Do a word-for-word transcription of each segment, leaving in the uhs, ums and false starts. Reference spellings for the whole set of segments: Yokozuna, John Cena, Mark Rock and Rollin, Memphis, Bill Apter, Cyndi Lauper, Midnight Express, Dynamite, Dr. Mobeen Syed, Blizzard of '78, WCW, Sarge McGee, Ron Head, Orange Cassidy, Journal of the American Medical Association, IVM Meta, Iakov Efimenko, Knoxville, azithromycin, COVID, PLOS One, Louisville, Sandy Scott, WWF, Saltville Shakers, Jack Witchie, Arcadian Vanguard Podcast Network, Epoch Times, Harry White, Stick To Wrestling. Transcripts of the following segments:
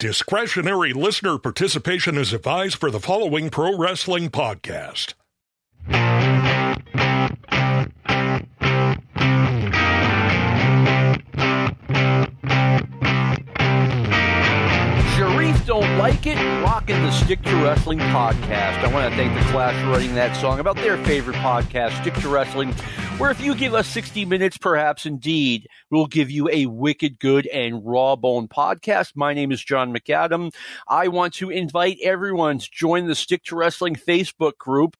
Discretionary listener participation is advised for the following pro wrestling podcast. Sharif don't like it? Rockin' the Stick to Wrestling podcast. I want to thank the Clash for writing that song about their favorite podcast, Stick to Wrestling, where if you give us sixty minutes, perhaps indeed, we'll give you a wicked good and raw bone podcast. My name is John McAdam. I want to invite everyone to join the Stick to Wrestling Facebook group.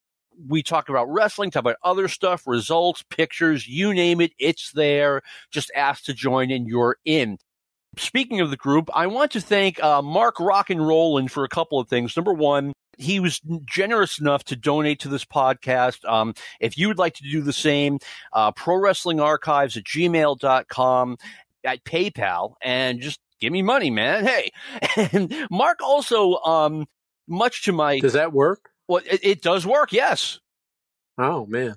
We talk about wrestling, talk about other stuff, results, pictures, you name it, it's there. Just ask to join and you're in. Speaking of the group, I want to thank uh, Mark Rock and Rollin for a couple of things. Number one, he was generous enough to donate to this podcast. Um, if you would like to do the same, uh, pro wrestling archives at gmail dot com, at PayPal, and just give me money, man. Hey, and Mark also, um, much to my... Does that work? Well, it, it does work, yes. Oh, man.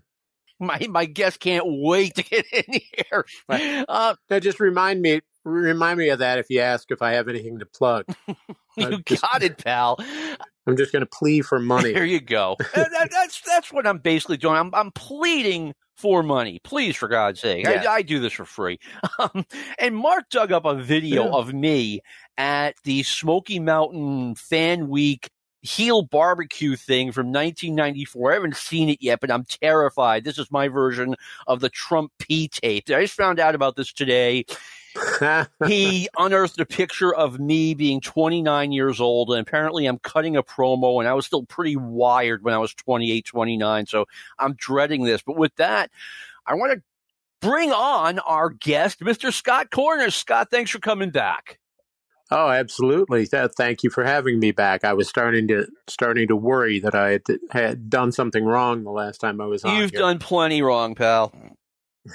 My my guest can't wait to get in here. Right. Uh, now, just remind me, remind me of that if you ask if I have anything to plug. You just, got it, pal. I'm just going to plead for money. There you go. that, that's that's what I'm basically doing. I'm I'm pleading for money. Please, for God's sake. Yeah. I, I do this for free. Um, and Mark dug up a video yeah. of me at the Smoky Mountain Fan Week heel barbecue thing from nineteen ninety-four. I haven't seen it yet, but I'm terrified. This is my version of the Trump P tape. I just found out about this today. He unearthed a picture of me being twenty-nine years old, and apparently I'm cutting a promo, and I was still pretty wired when I was twenty-eight, twenty-nine, so I'm dreading this. But with that, I want to bring on our guest, Mister Scott Cornish. Scott, thanks for coming back. Oh, absolutely. Thank you for having me back. I was starting to starting to worry that I had, had done something wrong the last time I was on. You've here. done plenty wrong, pal.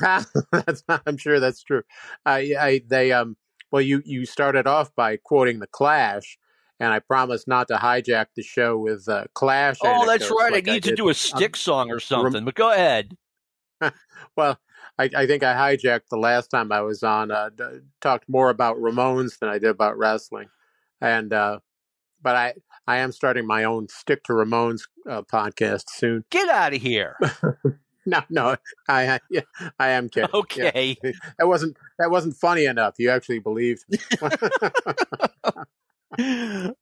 that's not, I'm sure that's true. I, I, they, um, well, you, you started off by quoting the Clash, and I promised not to hijack the show with uh, Clash. Oh, that's right. Like I need I to do a stick um, song or something. Rem- but go ahead. Well, I, I think I hijacked the last time I was on. Uh, d- talked more about Ramones than I did about wrestling, and uh, but I, I am starting my own Stick to Ramones uh, podcast soon. Get out of here. No, no, I, I, yeah, I am kidding. Okay, yeah. that wasn't that wasn't funny enough. You actually believed me.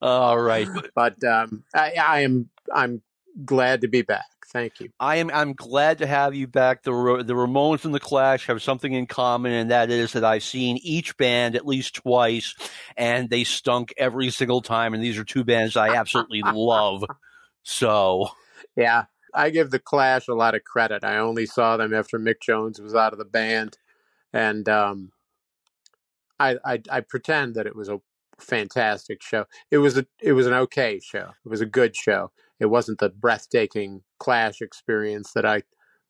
All right, but um, I, I am I'm glad to be back. Thank you. I am I'm glad to have you back. The the Ramones and the Clash have something in common, and that is that I've seen each band at least twice, and they stunk every single time. And these are two bands I absolutely love. So yeah. I give the Clash a lot of credit. I only saw them after Mick Jones was out of the band, and um, I, I I pretend that it was a fantastic show. It was a it was an okay show. It was a good show. It wasn't the breathtaking Clash experience that I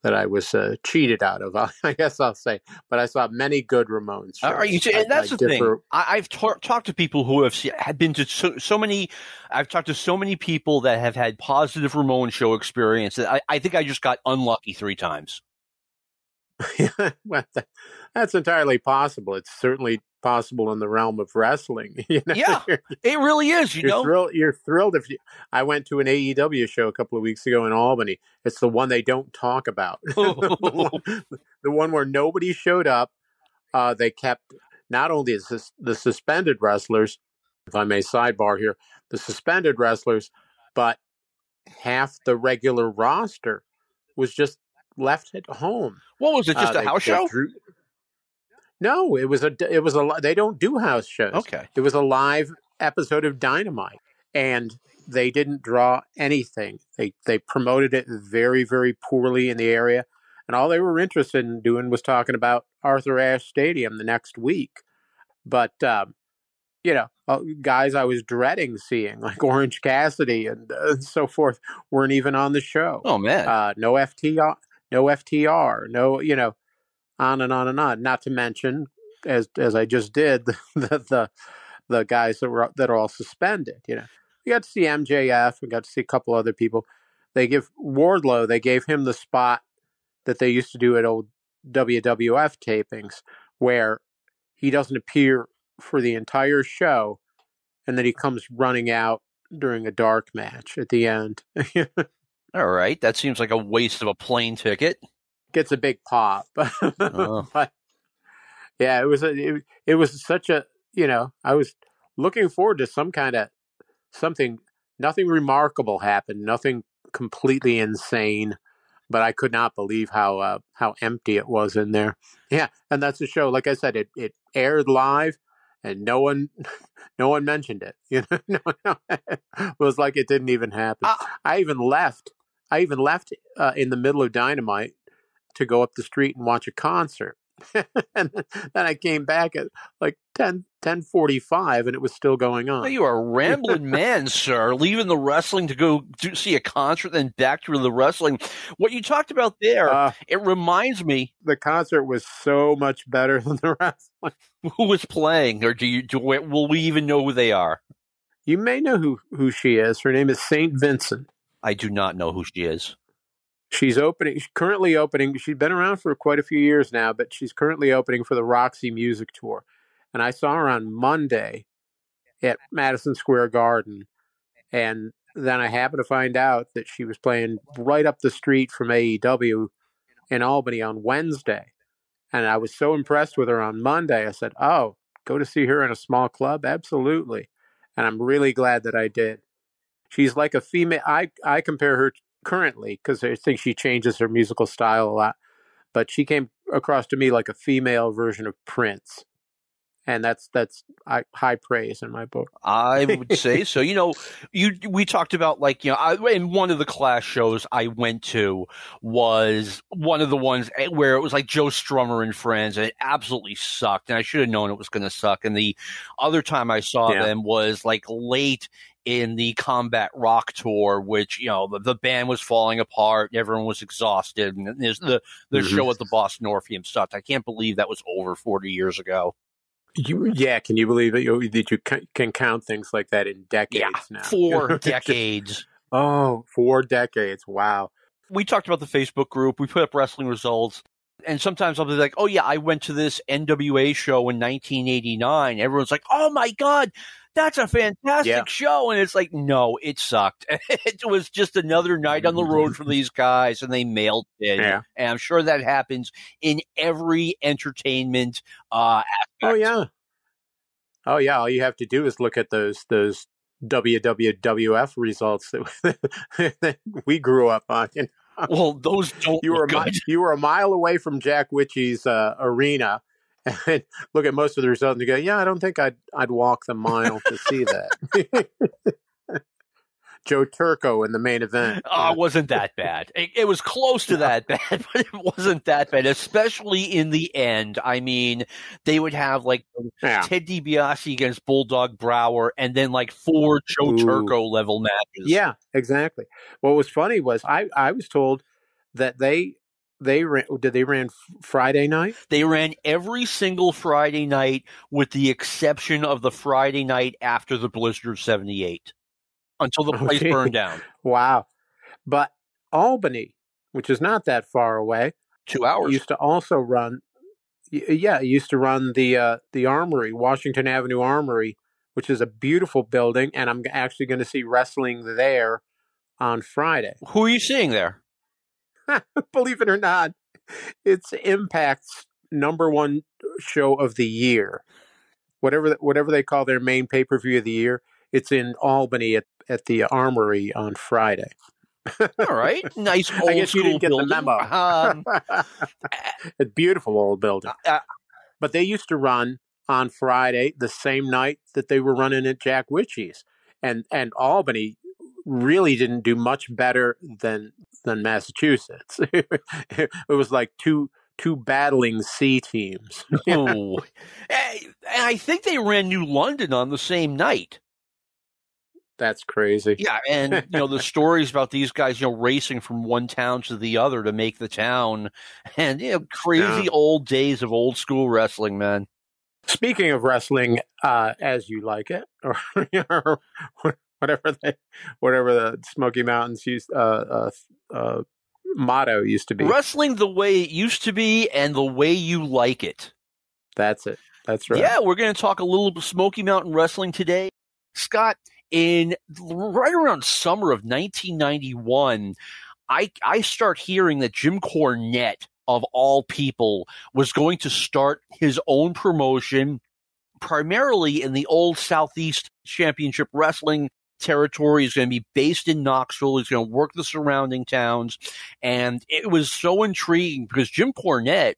that I was uh, cheated out of, I guess I'll say. But I saw many good Ramones shows. All right, you see, and that's I, I the differ. thing. I, I've ta- talked to people who have, see, have been to so, so many. I've talked to so many people that have had positive Ramones show experience. I, I think I just got unlucky three times. Well, that, that's entirely possible. It's certainly possible in the realm of wrestling. You know? Yeah, it really is. You you're know, thrilled, you're thrilled if you. I went to an A E W show a couple of weeks ago in Albany. It's the one they don't talk about. the, one, the one where nobody showed up. Uh, they kept not only is this, the suspended wrestlers, if I may sidebar here, the suspended wrestlers, but half the regular roster was just left at home. What was it? Just uh, a they, house they show? Drew, No, it was a, it was a, they don't do house shows. Okay. It was a live episode of Dynamite, and they didn't draw anything. They, they promoted it very, very poorly in the area. And all they were interested in doing was talking about Arthur Ashe Stadium the next week. But, um, you know, guys I was dreading seeing, like Orange Cassidy and uh, so forth, weren't even on the show. Oh, man. Uh, no F T R, no F T R, no, you know. On and on and on. Not to mention, as as I just did, the the, the guys that were that are all suspended. You know, we got to see M J F. We got to see a couple other people. They give Wardlow. They gave him the spot that they used to do at old W W F tapings, where he doesn't appear for the entire show, and then he comes running out during a dark match at the end. All right. That seems like a waste of a plane ticket. Gets a big pop. Oh. But yeah, it was, a, it, it was such a, you know, I was looking forward to some kind of something. Nothing remarkable happened. Nothing completely insane, but I could not believe how, uh, how empty it was in there. Yeah. And that's the show. Like I said, it, it aired live. And no one, no one mentioned it. You know, no, no. It was like it didn't even happen. Uh, I even left. I even left uh, in the middle of Dynamite to go up the street and watch a concert. And then I came back at like ten forty-five, and it was still going on. Well, you are a rambling man, sir. Leaving the wrestling to go do, see a concert, then back to the wrestling. What you talked about there, uh, it reminds me. The concert was so much better than the wrestling. Who was playing, or do you do? Will we even know who they are? You may know who who she is. Her name is Saint Vincent. I do not know who she is. She's opening. She's currently opening. She's been around for quite a few years now, but she's currently opening for the Roxy Music Tour. And I saw her on Monday at Madison Square Garden. And then I happened to find out that she was playing right up the street from A E W in Albany on Wednesday. And I was so impressed with her on Monday. I said, oh, go to see her in a small club? Absolutely. And I'm really glad that I did. She's like a female. I, I compare her currently because I think she changes her musical style a lot. But she came across to me like a female version of Prince. And that's that's high praise in my book. I would say so. You know, you we talked about like, you know, I, in one of the Clash shows I went to was one of the ones where it was like Joe Strummer and Friends, and it absolutely sucked. And I should have known it was going to suck. And the other time I saw yeah. them was like late in the Combat Rock tour, which, you know, the, the band was falling apart. Everyone was exhausted. And there's the, the mm-hmm. show at the Boston Orpheum sucked. I can't believe that was over forty years ago. You, yeah, can you believe that you, that you can count things like that in decades yeah, now? Four decades. Oh, four decades. Wow. We talked about the Facebook group. We put up wrestling results. And sometimes I'll be like, oh, yeah, I went to this N W A show in nineteen eighty-nine. Everyone's like, oh, my God, that's a fantastic yeah. show. And it's like, no, it sucked. It was just another night on the road for these guys, and they mailed it. Yeah. And I'm sure that happens in every entertainment uh, aspect. Oh, yeah. Oh, yeah. All you have to do is look at those those W W F results that, that we grew up on. You know? Well, those don't you were, mi- you were a mile away from Jack Witchie's uh, arena, and look at most of the results and go, yeah, I don't think I'd I'd walk the mile to see that. Joe Turco in the main event. Oh, it wasn't that bad. It, it was close to yeah. that bad, but it wasn't that bad, especially in the end. I mean, they would have like yeah. Ted DiBiase against Bulldog Brower and then like four Joe Ooh. Turco level matches. Yeah, exactly. What was funny was I, I was told that they They ran, did they ran Friday night? They ran every single Friday night with the exception of the Friday night after the Blizzard of seventy-eight. Until the place okay. burned down. Wow. But Albany, which is not that far away. Two hours. Used to also run, yeah, used to run the uh, the Armory, Washington Avenue Armory, which is a beautiful building. And I'm actually going to see wrestling there on Friday. Who are you seeing there? Believe it or not, it's Impact's number one show of the year. Whatever whatever they call their main pay-per-view of the year, it's in Albany at, at the Armory on Friday. All right. Nice old school I guess you didn't get building. The memo. Um, a beautiful old building. Uh, but they used to run on Friday, the same night that they were running at Jack Witchie's. And and Albany really didn't do much better than than Massachusetts. It was like two two battling C teams. Oh. And I think they ran New London on the same night. That's crazy. Yeah, and you know the stories about these guys, you know, racing from one town to the other to make the town, and you know, crazy yeah. old days of old school wrestling, man. Speaking of wrestling, uh, as you like it, or, or whatever they, whatever the Smoky Mountains used uh, uh, uh, motto used to be, wrestling the way it used to be and the way you like it. That's it. That's right. Yeah, we're going to talk a little Smoky Mountain wrestling today. Scott, in right around summer of nineteen ninety-one, I, I start hearing that Jim Cornette, of all people, was going to start his own promotion, primarily in the old Southeast Championship Wrestling territory. He's going to be based in Knoxville. He's going to work the surrounding towns. And it was so intriguing because Jim Cornette,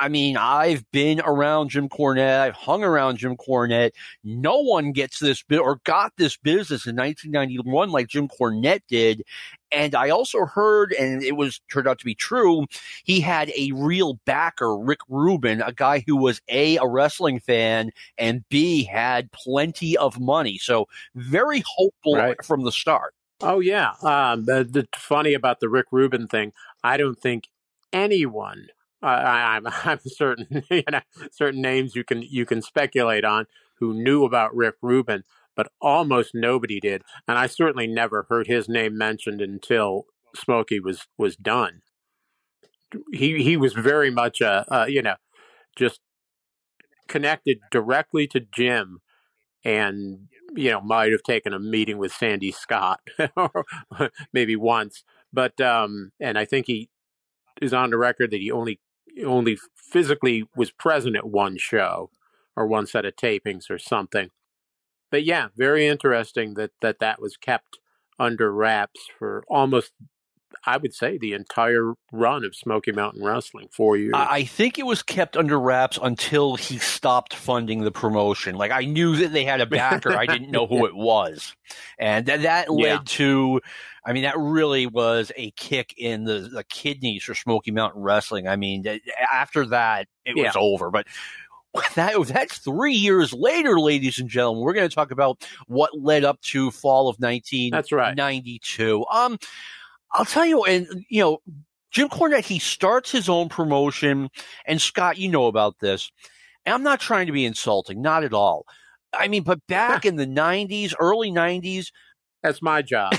I mean, I've been around Jim Cornette. I've hung around Jim Cornette. No one gets this bi- or got this business in nineteen ninety-one like Jim Cornette did. And I also heard, and it was turned out to be true, he had a real backer, Rick Rubin, a guy who was A, a wrestling fan, and B, had plenty of money. So very hopeful right from the start. Oh, yeah. Um, the, the funny about the Rick Rubin thing, I don't think anyone uh, I, I'm, I'm certain, you know, certain names you can you can speculate on who knew about Rick Rubin, but almost nobody did, and I certainly never heard his name mentioned until Smoky was was done. He he was very much a, a you know, just connected directly to Jim, and you know might have taken a meeting with Sandy Scott maybe once, but um, and I think he is on the record that he only only physically was present at one show or one set of tapings or something. But yeah, very interesting that, that that was kept under wraps for almost, I would say, the entire run of Smoky Mountain Wrestling, four years. I think it was kept under wraps until he stopped funding the promotion. Like, I knew that they had a backer. I didn't know who it was. And th- that led yeah. to, I mean, that really was a kick in the, the kidneys for Smoky Mountain Wrestling. I mean, th- after that, it yeah. was over. But That, that's three years later, ladies and gentlemen. We're going to talk about what led up to fall of nineteen ninety-two. That's right. Um, I'll tell you, and you know, Jim Cornette, he starts his own promotion, and Scott, you know about this. And I'm not trying to be insulting, not at all. I mean, but back in the nineties, early nineties, that's my job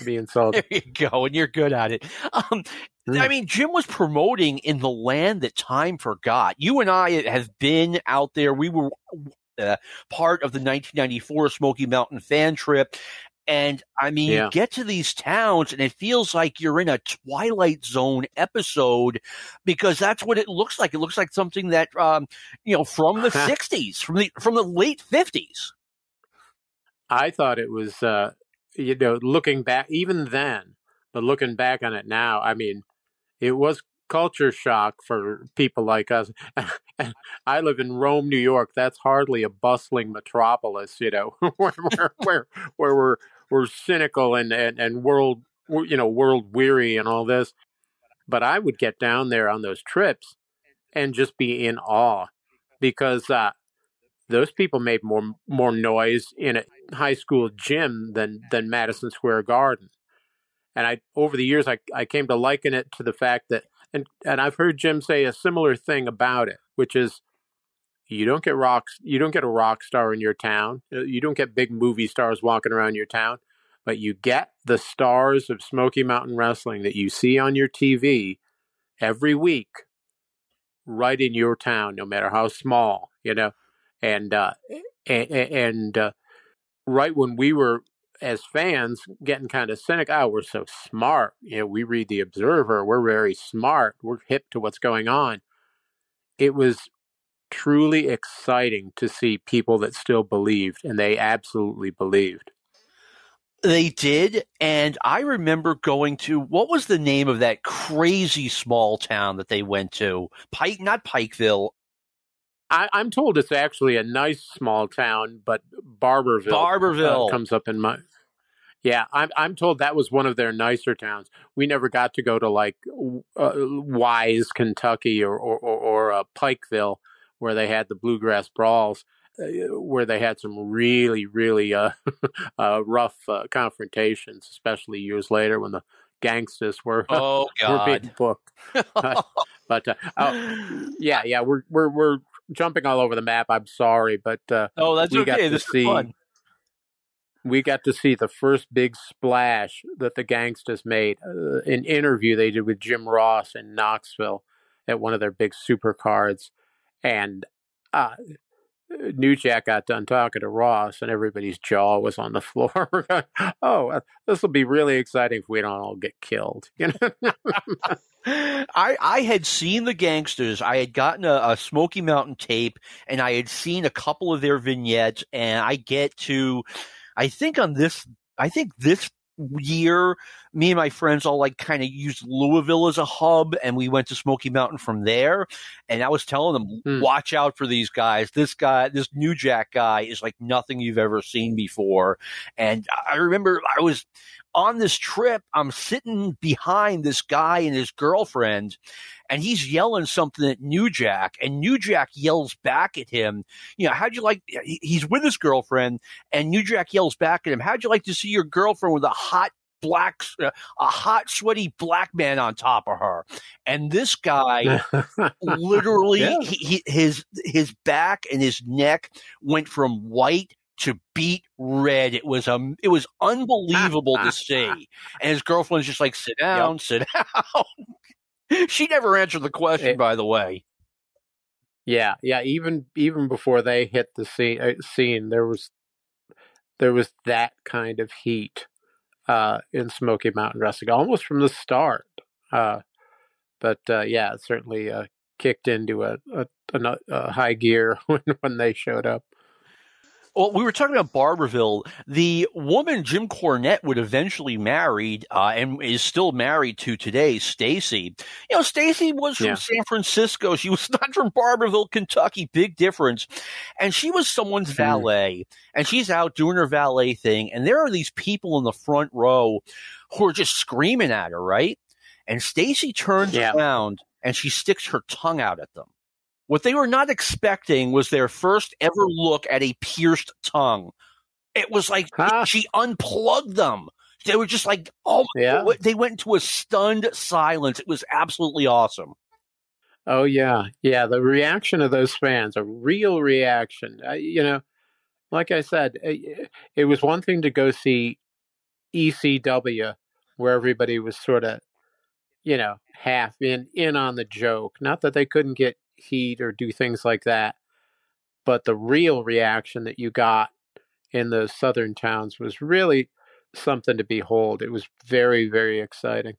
to be insulting. There you go, and you're good at it. Um, I mean, Jim was promoting in the land that time forgot. You and I have been out there. We were uh, part of the nineteen ninety-four Smoky Mountain fan trip. And, I mean, yeah. you get to these towns, and it feels like you're in a Twilight Zone episode because that's what it looks like. It looks like something that, um, you know, from the sixties, from the from the late fifties. I thought it was, uh, you know, looking back, even then, but looking back on it now, I mean, it was culture shock for people like us. I live in Rome, New York. That's hardly a bustling metropolis, you know, where, where, where, where we're, we're cynical and, and, and world, you know, world weary and all this. But I would get down there on those trips and just be in awe because uh, those people made more more noise in a high school gym than, than Madison Square Garden. And I, over the years, I, I came to liken it to the fact that, and, and I've heard Jim say a similar thing about it, which is you don't get rocks, you don't get a rock star in your town. You don't get big movie stars walking around your town, but you get the stars of Smoky Mountain Wrestling that you see on your T V every week right in your town, no matter how small, you know, and, uh, and, and uh, right when we were, as fans getting kind of cynical, oh, we're so smart. You know, we read the Observer. We're very smart. We're hip to what's going on. It was truly exciting to see people that still believed, and they absolutely believed. They did, and I remember going to, what was the name of that crazy small town that they went to? Pike, not Pikeville. I, I'm told it's actually a nice small town, but Barberville, Barberville. Uh, comes up in my. Yeah, I'm I'm told that was one of their nicer towns. We never got to go to like uh, Wise, Kentucky, or or or, or uh, Pikeville, where they had the Bluegrass Brawls, uh, where they had some really really uh, uh, rough uh, confrontations, especially years later when the Gangsters were oh god were being booked. uh, but uh, oh, yeah, yeah, we're we're we're. jumping all over the map, I'm sorry, but uh, oh, that's we okay. got to this see, is fun. We got to see the first big splash that the Gangsters made. Uh, an interview they did with Jim Ross in Knoxville at one of their big supercards, and uh, New Jack got done talking to Ross, and everybody's jaw was on the floor. Going, oh, this will be really exciting if we don't all get killed. You know? I I had seen the Gangsters. I had gotten a, a Smoky Mountain tape, and I had seen a couple of their vignettes. And I get to, I think on this, I think this year, me and my friends all like kind of used Louisville as a hub, and we went to Smoky Mountain from there. And I was telling them, hmm. watch out for these guys. This guy, this New Jack guy, is like nothing you've ever seen before. And I remember I was on this trip. I'm sitting behind this guy and his girlfriend, and he's yelling something at New Jack, and New Jack yells back at him. You know, how'd you like? He's with his girlfriend, and New Jack yells back at him. How'd you like to see your girlfriend with a hot black, uh, a hot sweaty black man on top of her? And this guy, literally, yeah. he, he, his his back and his neck went from white to beat red. It was um, it was unbelievable to see. And his girlfriend's just like, sit down, yep. sit down. She never answered the question, it, by the way. Yeah, yeah. Even even before they hit the scene, uh, scene there was there was that kind of heat uh, in Smoky Mountain Wrestling, almost from the start. Uh, but uh, yeah, it certainly uh, kicked into a, a, a, a high gear when, when they showed up. Well, we were talking about Barberville. The woman Jim Cornette would eventually married uh, and is still married to today, Stacy. You know, Stacy was from yeah. San Francisco. She was not from Barberville, Kentucky. Big difference. And she was someone's mm. valet, and she's out doing her valet thing. And there are these people in the front row who are just screaming at her, right? And Stacy turns yeah. around and she sticks her tongue out at them. What they were not expecting was their first ever look at a pierced tongue. It was like huh? she unplugged them. They were just like, oh, yeah. they went into a stunned silence. It was absolutely awesome. Oh, yeah. Yeah. The reaction of those fans, a real reaction. I, you know, like I said, it, it was one thing to go see E C W where everybody was sort of, you know, half in, in on the joke. Not that they couldn't get heat or do things like that, but the real reaction that you got in those southern towns was really something to behold. It was very, very exciting.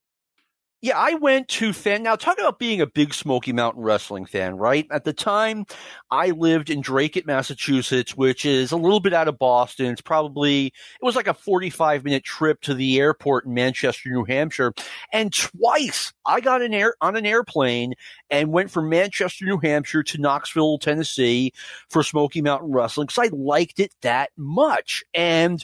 Yeah, I went to fan. Now, talk about being a big Smoky Mountain Wrestling fan, right? At the time, I lived in Dracut, Massachusetts, which is a little bit out of Boston. It's probably, it was like a forty-five minute trip to the airport in Manchester, New Hampshire. And twice I got an air on an airplane and went from Manchester, New Hampshire to Knoxville, Tennessee for Smoky Mountain Wrestling because I liked it that much. And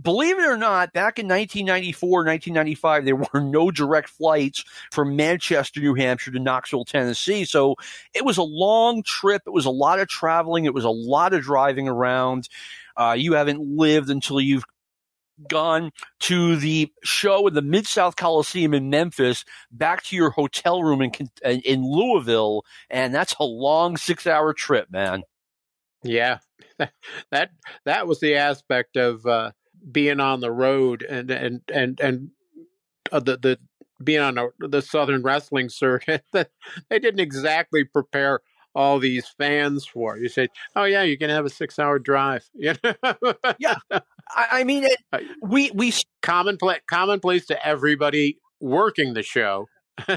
believe it or not, back in nineteen ninety-four, nineteen ninety-five, there were no direct flights from Manchester, New Hampshire to Knoxville, Tennessee. So it was a long trip. It was a lot of traveling. It was a lot of driving around. Uh, you haven't lived until you've gone to the show in the Mid-South Coliseum in Memphis, back to your hotel room in, in Louisville. And that's a long six hour trip, man. Yeah, that that was the aspect of uh being on the road and and and and uh, the the being on a, the Southern wrestling circuit that they didn't exactly prepare all these fans for. You said, "Oh yeah, you're gonna have a six hour drive." You know? Yeah, I, I mean, it, we we commonplace commonplace to everybody working the show.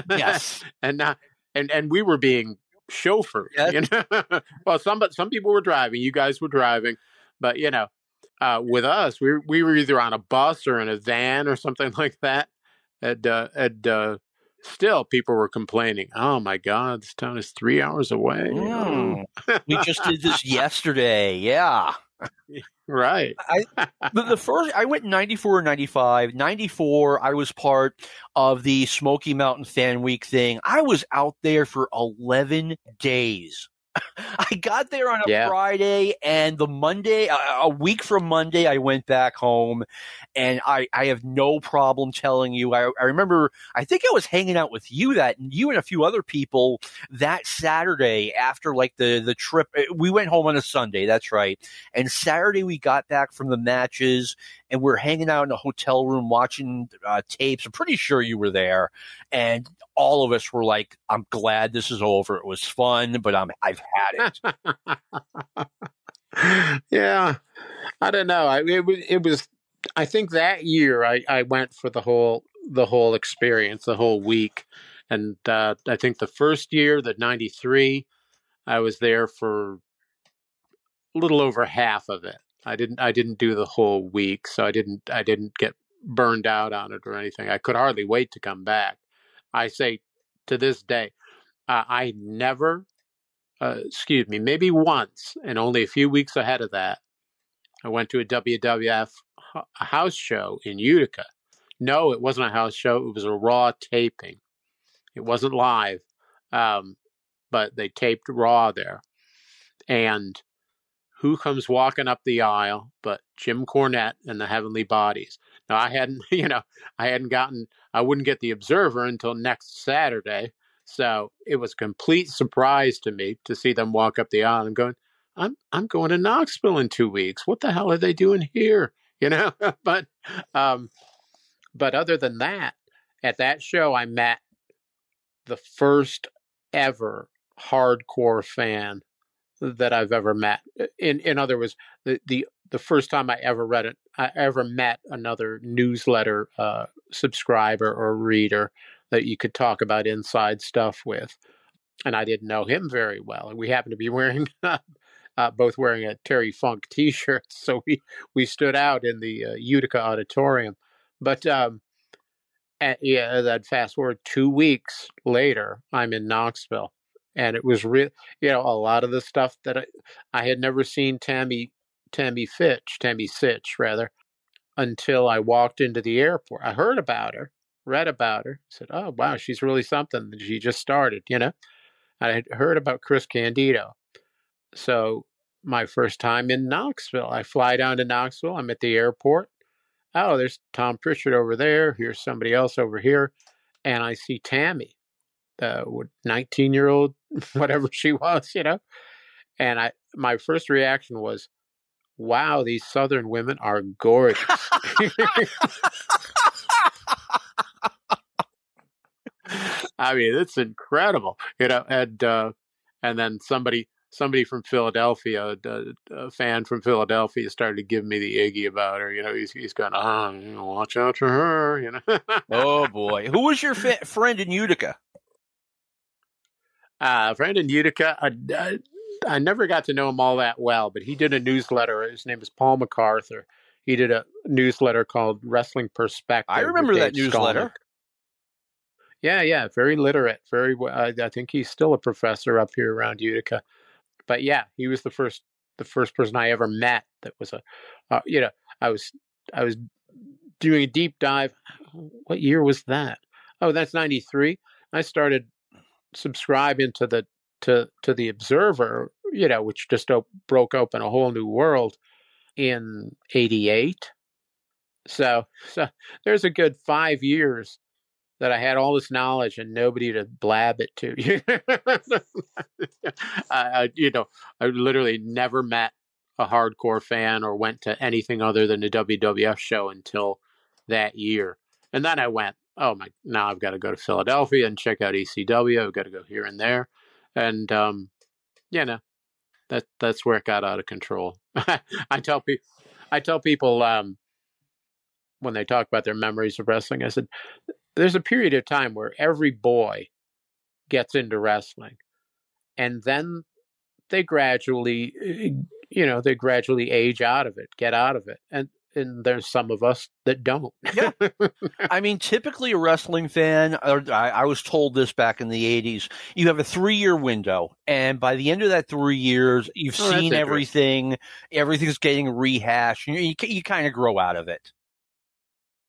Yes, and not and and we were being chauffeured. Yes. You know, well, some but some people were driving. You guys were driving, but you know. Uh, with us, we we were either on a bus or in a van or something like that, and uh, and uh, still people were complaining. Oh my God, this town is three hours away. Mm. We just did this yesterday. Yeah, right. I, the, the first I went in ninety-four and ninety-five. ninety-four, I was part of the Smoky Mountain Fan Week thing. I was out there for eleven days. I got there on a yeah. Friday, and the Monday, a week from Monday, I went back home, and I, I have no problem telling you. I, I remember, I think I was hanging out with you that you and a few other people that Saturday after like the, the trip. We went home on a Sunday. That's right. And Saturday we got back from the matches, and we're hanging out in a hotel room watching uh, tapes. I'm pretty sure you were there. And all of us were like, I'm glad this is over. It was fun, but I'm, I've had it. Yeah, I don't know. I it was it was. I think that year I, I went for the whole the whole experience, the whole week, and uh, I think the first year, the ninety-three, I was there for a little over half of it. I didn't I didn't do the whole week, so I didn't I didn't get burned out on it or anything. I could hardly wait to come back. I say to this day, uh, I never. Uh, excuse me, maybe once, and only a few weeks ahead of that, I went to a W W F a house show in Utica. No, it wasn't a house show. It was a Raw taping. It wasn't live, um, but they taped Raw there. And who comes walking up the aisle but Jim Cornette and the Heavenly Bodies? Now, I hadn't, you know, I hadn't gotten, I wouldn't get the Observer until next Saturday. So it was a complete surprise to me to see them walk up the aisle and going, I'm I'm going to Knoxville in two weeks. What the hell are they doing here? You know, but um, but other than that, at that show, I met the first ever hardcore fan that I've ever met. In in other words, the the, the first time I ever read it, I ever met another newsletter uh, subscriber or reader that you could talk about inside stuff with. And I didn't know him very well. And we happened to be wearing, uh, uh, both wearing a Terry Funk t-shirt. So we, we stood out in the uh, Utica auditorium. But um, at, yeah, that fast forward two weeks later, I'm in Knoxville. And it was real, you know, a lot of the stuff that I, I had never seen Tammy, Tammy Fitch, Tammy Sytch rather, until I walked into the airport. I heard about her. Read about her, said, oh, wow, she's really something. She just started, you know. I had heard about Chris Candido. So my first time in Knoxville, I fly down to Knoxville. I'm at the airport. Oh, there's Tom Pritchard over there. Here's somebody else over here. And I see Tammy, the nineteen-year-old, whatever she was, you know. And I, my first reaction was, wow, these Southern women are gorgeous. I mean, it's incredible, you know, and, uh, and then somebody, somebody from Philadelphia, a, a fan from Philadelphia started to give me the Iggy about her, you know, he's, he's going, oh, you know, watch out for her, you know. Oh boy. Who was your fa- friend in Utica? Uh, friend in Utica. I, I, I never got to know him all that well, but he did a newsletter. His name is Paul MacArthur. He did a newsletter called Wrestling Perspective. I remember that newsletter. Skolnick. Yeah, yeah, very literate. Very, uh, I think he's still a professor up here around Utica. But yeah, he was the first, the first person I ever met that was a, uh, you know, I was, I was doing a deep dive. What year was that? Oh, that's ninety-three. I started subscribing to the to to the Observer, you know, which just op- broke open a whole new world in eighty-eight. So, so there's a good five years. That I had all this knowledge and nobody to blab it to. I, you know, I literally never met a hardcore fan or went to anything other than a W W F show until that year. And then I went, oh my, now I've got to go to Philadelphia and check out E C W. I've got to go here and there. And, um, you know, that, that's where it got out of control. I tell people, I tell people, um, when they talk about their memories of wrestling, I said, there's a period of time where every boy gets into wrestling and then they gradually, you know, they gradually age out of it, get out of it. And, and there's some of us that don't. Yeah. I mean, typically a wrestling fan, or I, I was told this back in the eighties, you have a three year window. And by the end of that three years, you've oh, seen everything, everything's getting rehashed and you, you, you kind of grow out of it.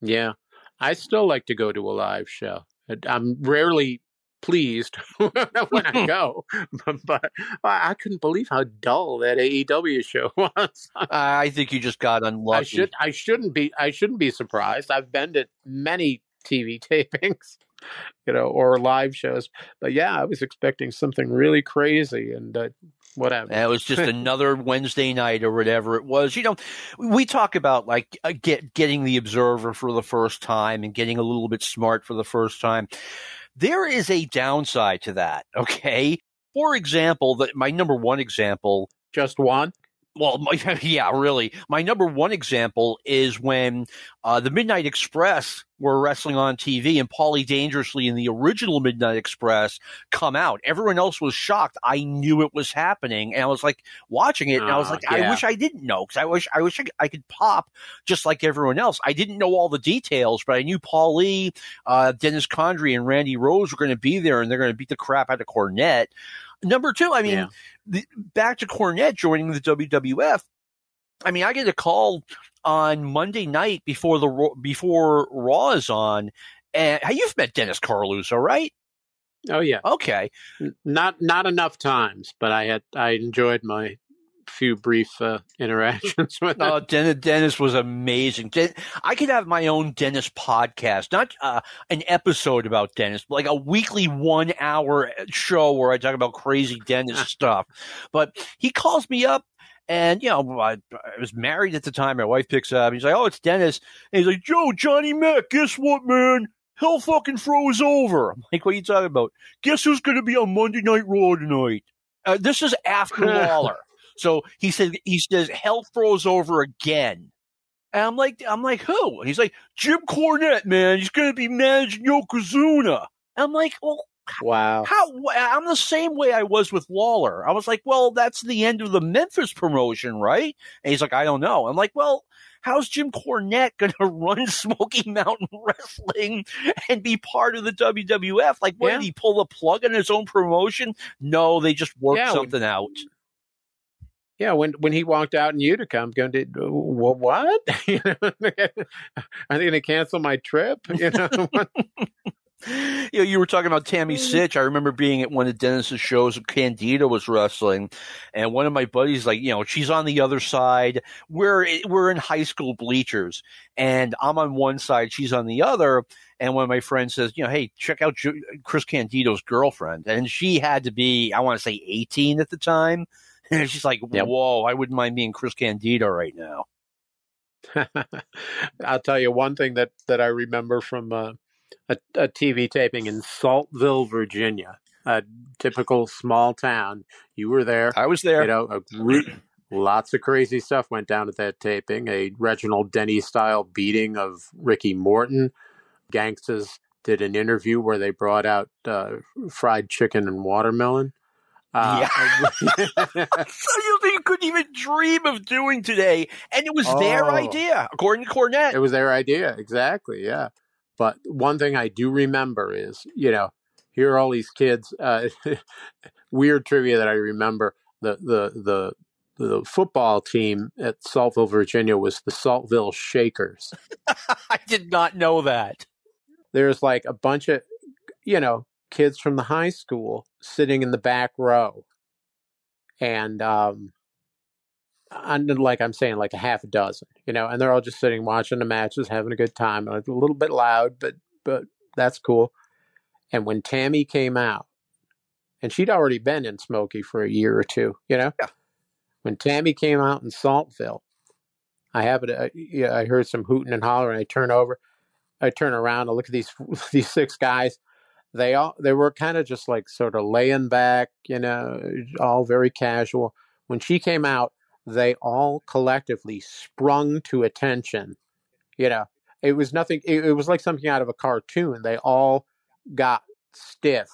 Yeah. I still like to go to a live show. I'm rarely pleased when I go, but I couldn't believe how dull that A E W show was. I think you just got unlucky. I should, I shouldn't be. I shouldn't be surprised. I've been to many T V tapings, you know, or live shows, but yeah, I was expecting something really crazy and. Uh, Whatever. And it was just another Wednesday night or whatever it was. You know, we talk about like uh, get, getting the Observer for the first time and getting a little bit smart for the first time. There is a downside to that. Okay. For example, the, my number one example. Just one? Well, my, yeah, really. My number one example is when uh, the Midnight Express were wrestling on T V and Paulie Dangerously and the original Midnight Express come out. Everyone else was shocked. I knew it was happening. And I was like watching it. And uh, I was like, yeah. I wish I didn't know, because I wish I wish I could, I could pop just like everyone else. I didn't know all the details, but I knew Paulie, uh, Dennis Condrey, and Randy Rose were going to be there, and they're going to beat the crap out of Cornette. Number two, I mean, yeah. the, back to Cornette joining the W W F. I mean, I get a call on Monday night before the before Raw is on, and hey, you've met Dennis Carlusso, right? Oh yeah, okay. Not not enough times, but I had I enjoyed my few brief uh, interactions with him. Oh, Dennis, Dennis was amazing. Den- I could have my own Dennis podcast, not uh, an episode about Dennis, but like a weekly one hour show where I talk about crazy Dennis stuff. But he calls me up. And, you know, I, I was married at the time. My wife picks up. He's like, oh, it's Dennis. And he's like, Joe, Johnny Mac, guess what, man? Hell fucking Throw is over. I'm like, what are you talking about? Guess who's going to be on Monday Night Raw tonight? Uh, this is after Lawler. So he said, he says, Hell Throws Over again. And I'm like, I'm like, who? And he's like, Jim Cornette, man. He's going to be managing Yokozuna. And I'm like, well. Wow. How, I'm the same way I was with Lawler. I was like, well, that's the end of the Memphis promotion, right? And he's like, I don't know. I'm like, well, how's Jim Cornette going to run Smoky Mountain Wrestling and be part of the W W F? Like, what, yeah. did he pull the plug on his own promotion? No, they just worked yeah, something when, out. Yeah, when when he walked out in Utica, I'm going to, what? You know, I'm going to cancel my trip? You know? You know, you were talking about Tammy Sytch. I remember being at one of Dennis's shows when Candido was wrestling, and one of my buddies, like, you know, she's on the other side. We're we're in high school bleachers, and I'm on one side, she's on the other. And one of my friends says, you know, hey, check out J- Chris Candido's girlfriend, and she had to be, I want to say, eighteen at the time, and she's like, whoa, I wouldn't mind being Chris Candido right now. I'll tell you one thing that that I remember from. Uh... A, a T V taping in Saltville, Virginia, a typical small town. You were there. I was there. You know, a group, lots of crazy stuff went down at that taping. A Reginald Denny-style beating of Ricky Morton. Gangsters did an interview where they brought out uh, fried chicken and watermelon. Uh, yeah. Something you couldn't even dream of doing today. And it was oh, their idea, according to Cornette. It was their idea, exactly, yeah. But one thing I do remember is, you know, here are all these kids. Uh, weird trivia that I remember: the the the the football team at Saltville, Virginia, was the Saltville Shakers. I did not know that. There's like a bunch of, you know, kids from the high school sitting in the back row, and um, like I'm saying, like a half a dozen, you know, and they're all just sitting, watching the matches, having a good time. And it's a little bit loud, but but that's cool. And when Tammy came out, and she'd already been in Smoky for a year or two, you know, yeah. When Tammy came out in Saltville, I happened to, yeah, I heard some hooting and hollering. I turn over, I turn around, I look at these these six guys. They all they were kind of just like sort of laying back, you know, all very casual. When she came out, they all collectively sprung to attention. You know, it was nothing. It, it was like something out of a cartoon. They all got stiff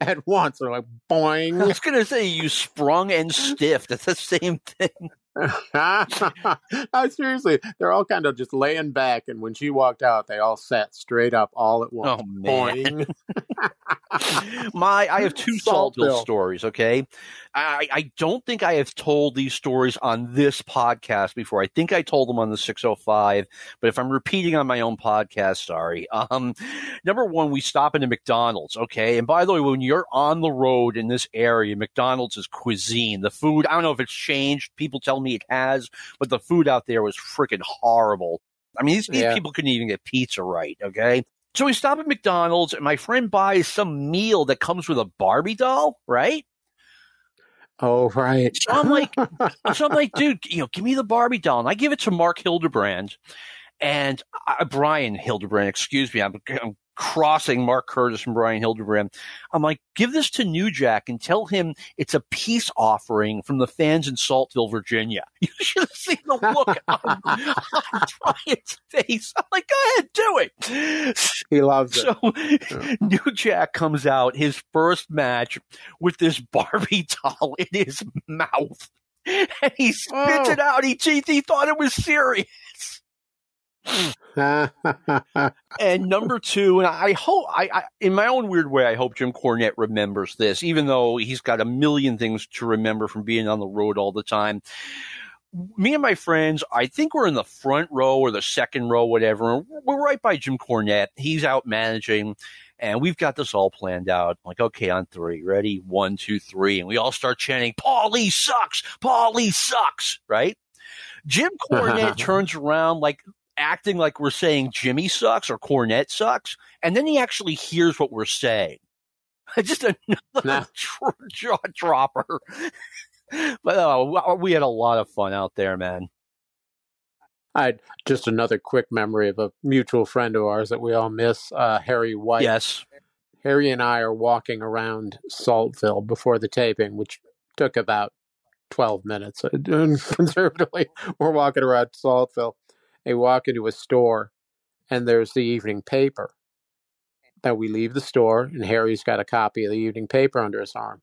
at once. They're like, boing. I was going to say, you sprung and stiff. That's the same thing. I, seriously, they're all kind of just laying back. And when she walked out, they all sat straight up all at once. Oh, man. My, I have two Saltville stories, okay? I, I don't think I have told these stories on this podcast before. I think I told them on the six oh five, but if I'm repeating on my own podcast, sorry. Um, number one, we stop at a McDonald's, okay? And by the way, when you're on the road in this area, McDonald's is cuisine. The food, I don't know if it's changed. People tell me it has, but the food out there was freaking horrible. I mean, these, these yeah. people couldn't even get pizza right, okay? So we stop at McDonald's, and my friend buys some meal that comes with a Barbie doll, right? Oh, right. So I'm like, so I'm like, dude, you know, give me the Barbie doll. And I give it to Mark Hildebrand and uh, Brian Hildebrand, excuse me. I'm, I'm crossing Mark Curtis and Brian Hildebrand. I'm like, give this to New Jack and tell him it's a peace offering from the fans in Saltville, Virginia. You should have seen the look on, on Brian's face. I'm like, go ahead, do it. He loves it. So yeah. New Jack comes out his first match with this Barbie doll in his mouth. And he spits oh. it out. He, he thought it was serious. And number two, and I hope, I, I in my own weird way, I hope Jim Cornette remembers this, even though he's got a million things to remember from being on the road all the time. Me and my friends, I think we're in the front row or the second row, whatever. We're right by Jim Cornette. He's out managing, and we've got this all planned out. I'm like, okay, on three, ready? One, two, three. And we all start chanting, Paulie sucks! Paulie sucks! Right? Jim Cornette turns around like acting like we're saying Jimmy sucks or Cornette sucks, and then he actually hears what we're saying. Just another nah. jaw dropper. But oh, we had a lot of fun out there, man. I just another quick memory of a mutual friend of ours that we all miss, uh, Harry White. Yes, Harry and I are walking around Saltville before the taping, which took about twelve minutes. Conservatively, we're walking around Saltville. They walk into a store, and there's the evening paper. Now we leave the store, and Harry's got a copy of the evening paper under his arm.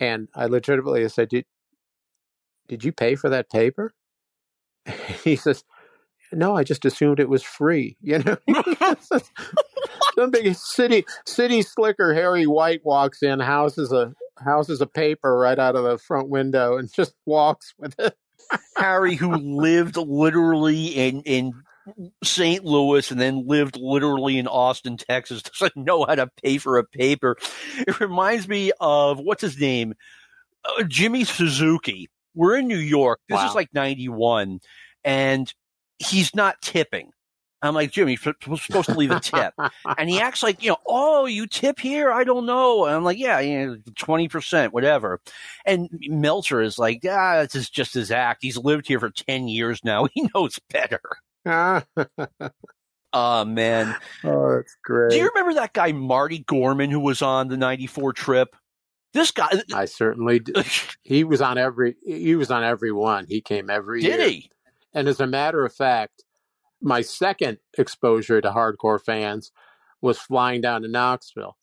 And I legitimately said, did, did you pay for that paper? He says, no, I just assumed it was free. You know, some big city city slicker Harry White walks in, houses a houses a paper right out of the front window, and just walks with it. Harry, who lived literally in, in Saint Louis and then lived literally in Austin, Texas, doesn't know how to pay for a paper. It reminds me of, what's his name? Uh, Jimmy Suzuki. We're in New York. This wow. is like ninety-one, and he's not tipping. I'm like, Jimmy, you're supposed to leave a tip. And he acts like, you know, oh, you tip here? I don't know. And I'm like, yeah, you know, twenty percent, whatever. And Meltzer is like, ah, this is just his act. He's lived here for ten years now. He knows better. Oh, man. Oh, that's great. Do you remember that guy, Marty Gorman, who was on the ninety-four trip? This guy. I certainly did. He was on every, he was on every one. He came every did year. Did he? And as a matter of fact, my second exposure to hardcore fans was flying down to Knoxville.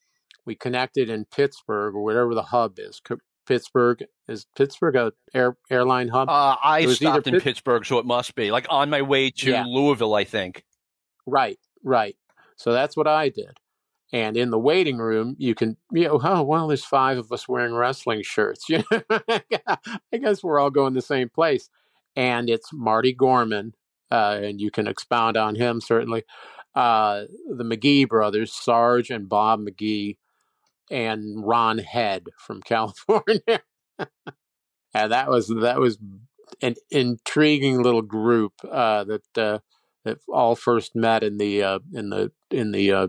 We connected in Pittsburgh or whatever the hub is. Pittsburgh is Pittsburgh a air, airline hub? Uh, I stopped in Pit- Pittsburgh, so it must be like on my way to yeah. Louisville, I think. Right, right. So that's what I did. And in the waiting room, you can, you know, oh, well, there's five of us wearing wrestling shirts. You know, I guess we're all going the same place. And it's Marty Gorman. Uh, and you can expound on him, certainly. Uh, the McGee brothers, Sarge and Bob McGee, and Ron Head from California. And that was that was an intriguing little group uh, that uh, that all first met in the uh, in the in the uh,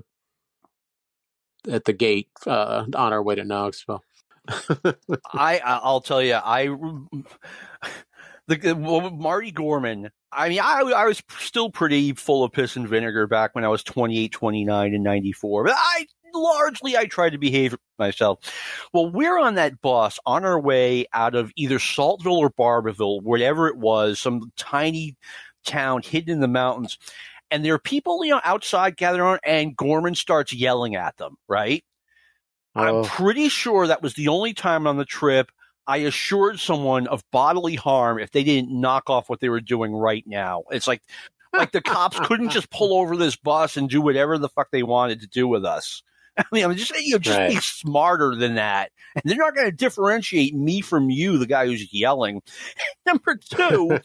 at the gate uh, on our way to Knoxville. I I'll tell you, I. The, well, Marty Gorman, I mean, I, I was still pretty full of piss and vinegar back when I was twenty-eight, twenty-nine, and ninety-four. But I largely, I tried to behave myself. Well, we're on that bus on our way out of either Saltville or Barberville, whatever it was, some tiny town hidden in the mountains. And there are people, you know, outside gathering on, and Gorman starts yelling at them, right? Oh. I'm pretty sure that was the only time on the trip I assured someone of bodily harm if they didn't knock off what they were doing right now. It's like like the cops couldn't just pull over this bus and do whatever the fuck they wanted to do with us. I mean, I'm just you know, just right. be smarter than that. And they're not going to differentiate me from you, the guy who's yelling. Number two,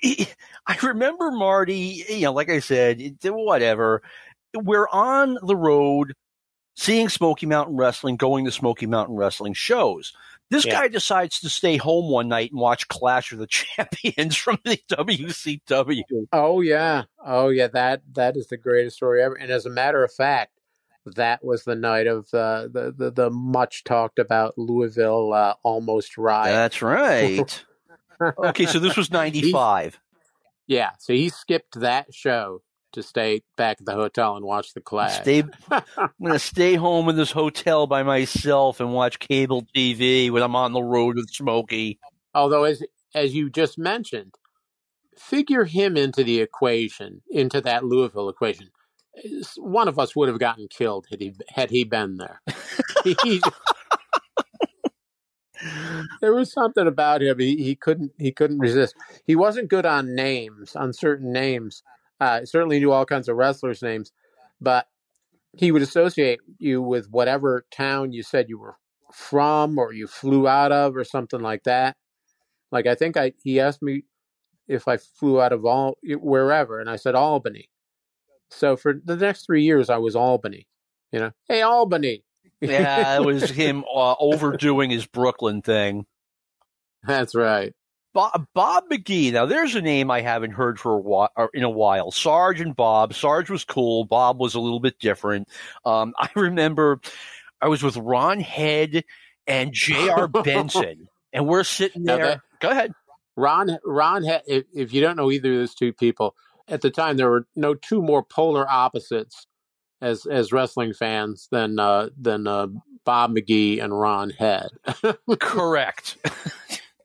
he, I remember Marty, you know, like I said, it, whatever. We're on the road seeing Smoky Mountain Wrestling, going to Smoky Mountain Wrestling shows. This yeah. guy decides to stay home one night and watch Clash of the Champions from the W C W. Oh, yeah. Oh, yeah. That That is the greatest story ever. And as a matter of fact, that was the night of uh, the, the, the much-talked-about Louisville uh, almost riot. That's right. Okay, so this was ninety-five. He, yeah, so he skipped that show to stay back at the hotel and watch the clash. Stay, I'm going to stay home in this hotel by myself and watch cable T V when I'm on the road with Smokey. Although, as as you just mentioned, figure him into the equation, into that Louisville equation. One of us would have gotten killed had he had he been there. he, there was something about him. He, he couldn't he couldn't resist. He wasn't good on names, on certain names. Uh, certainly knew all kinds of wrestlers' names, but he would associate you with whatever town you said you were from or you flew out of or something like that. Like, I think I he asked me if I flew out of all wherever, and I said Albany. So for the next three years, I was Albany. You know, hey, Albany. Yeah, it was him uh, overdoing his Brooklyn thing. That's right. Bob, Bob McGee. Now, there's a name I haven't heard for a while, in a while. Sarge and Bob. Sarge was cool. Bob was a little bit different. Um, I remember I was with Ron Head and J R Benson, and we're sitting there. That, Go ahead. Ron, Ron Head, if, if you don't know either of those two people, at the time there were no two more polar opposites as as wrestling fans than uh, than uh, Bob McGee and Ron Head. Correct.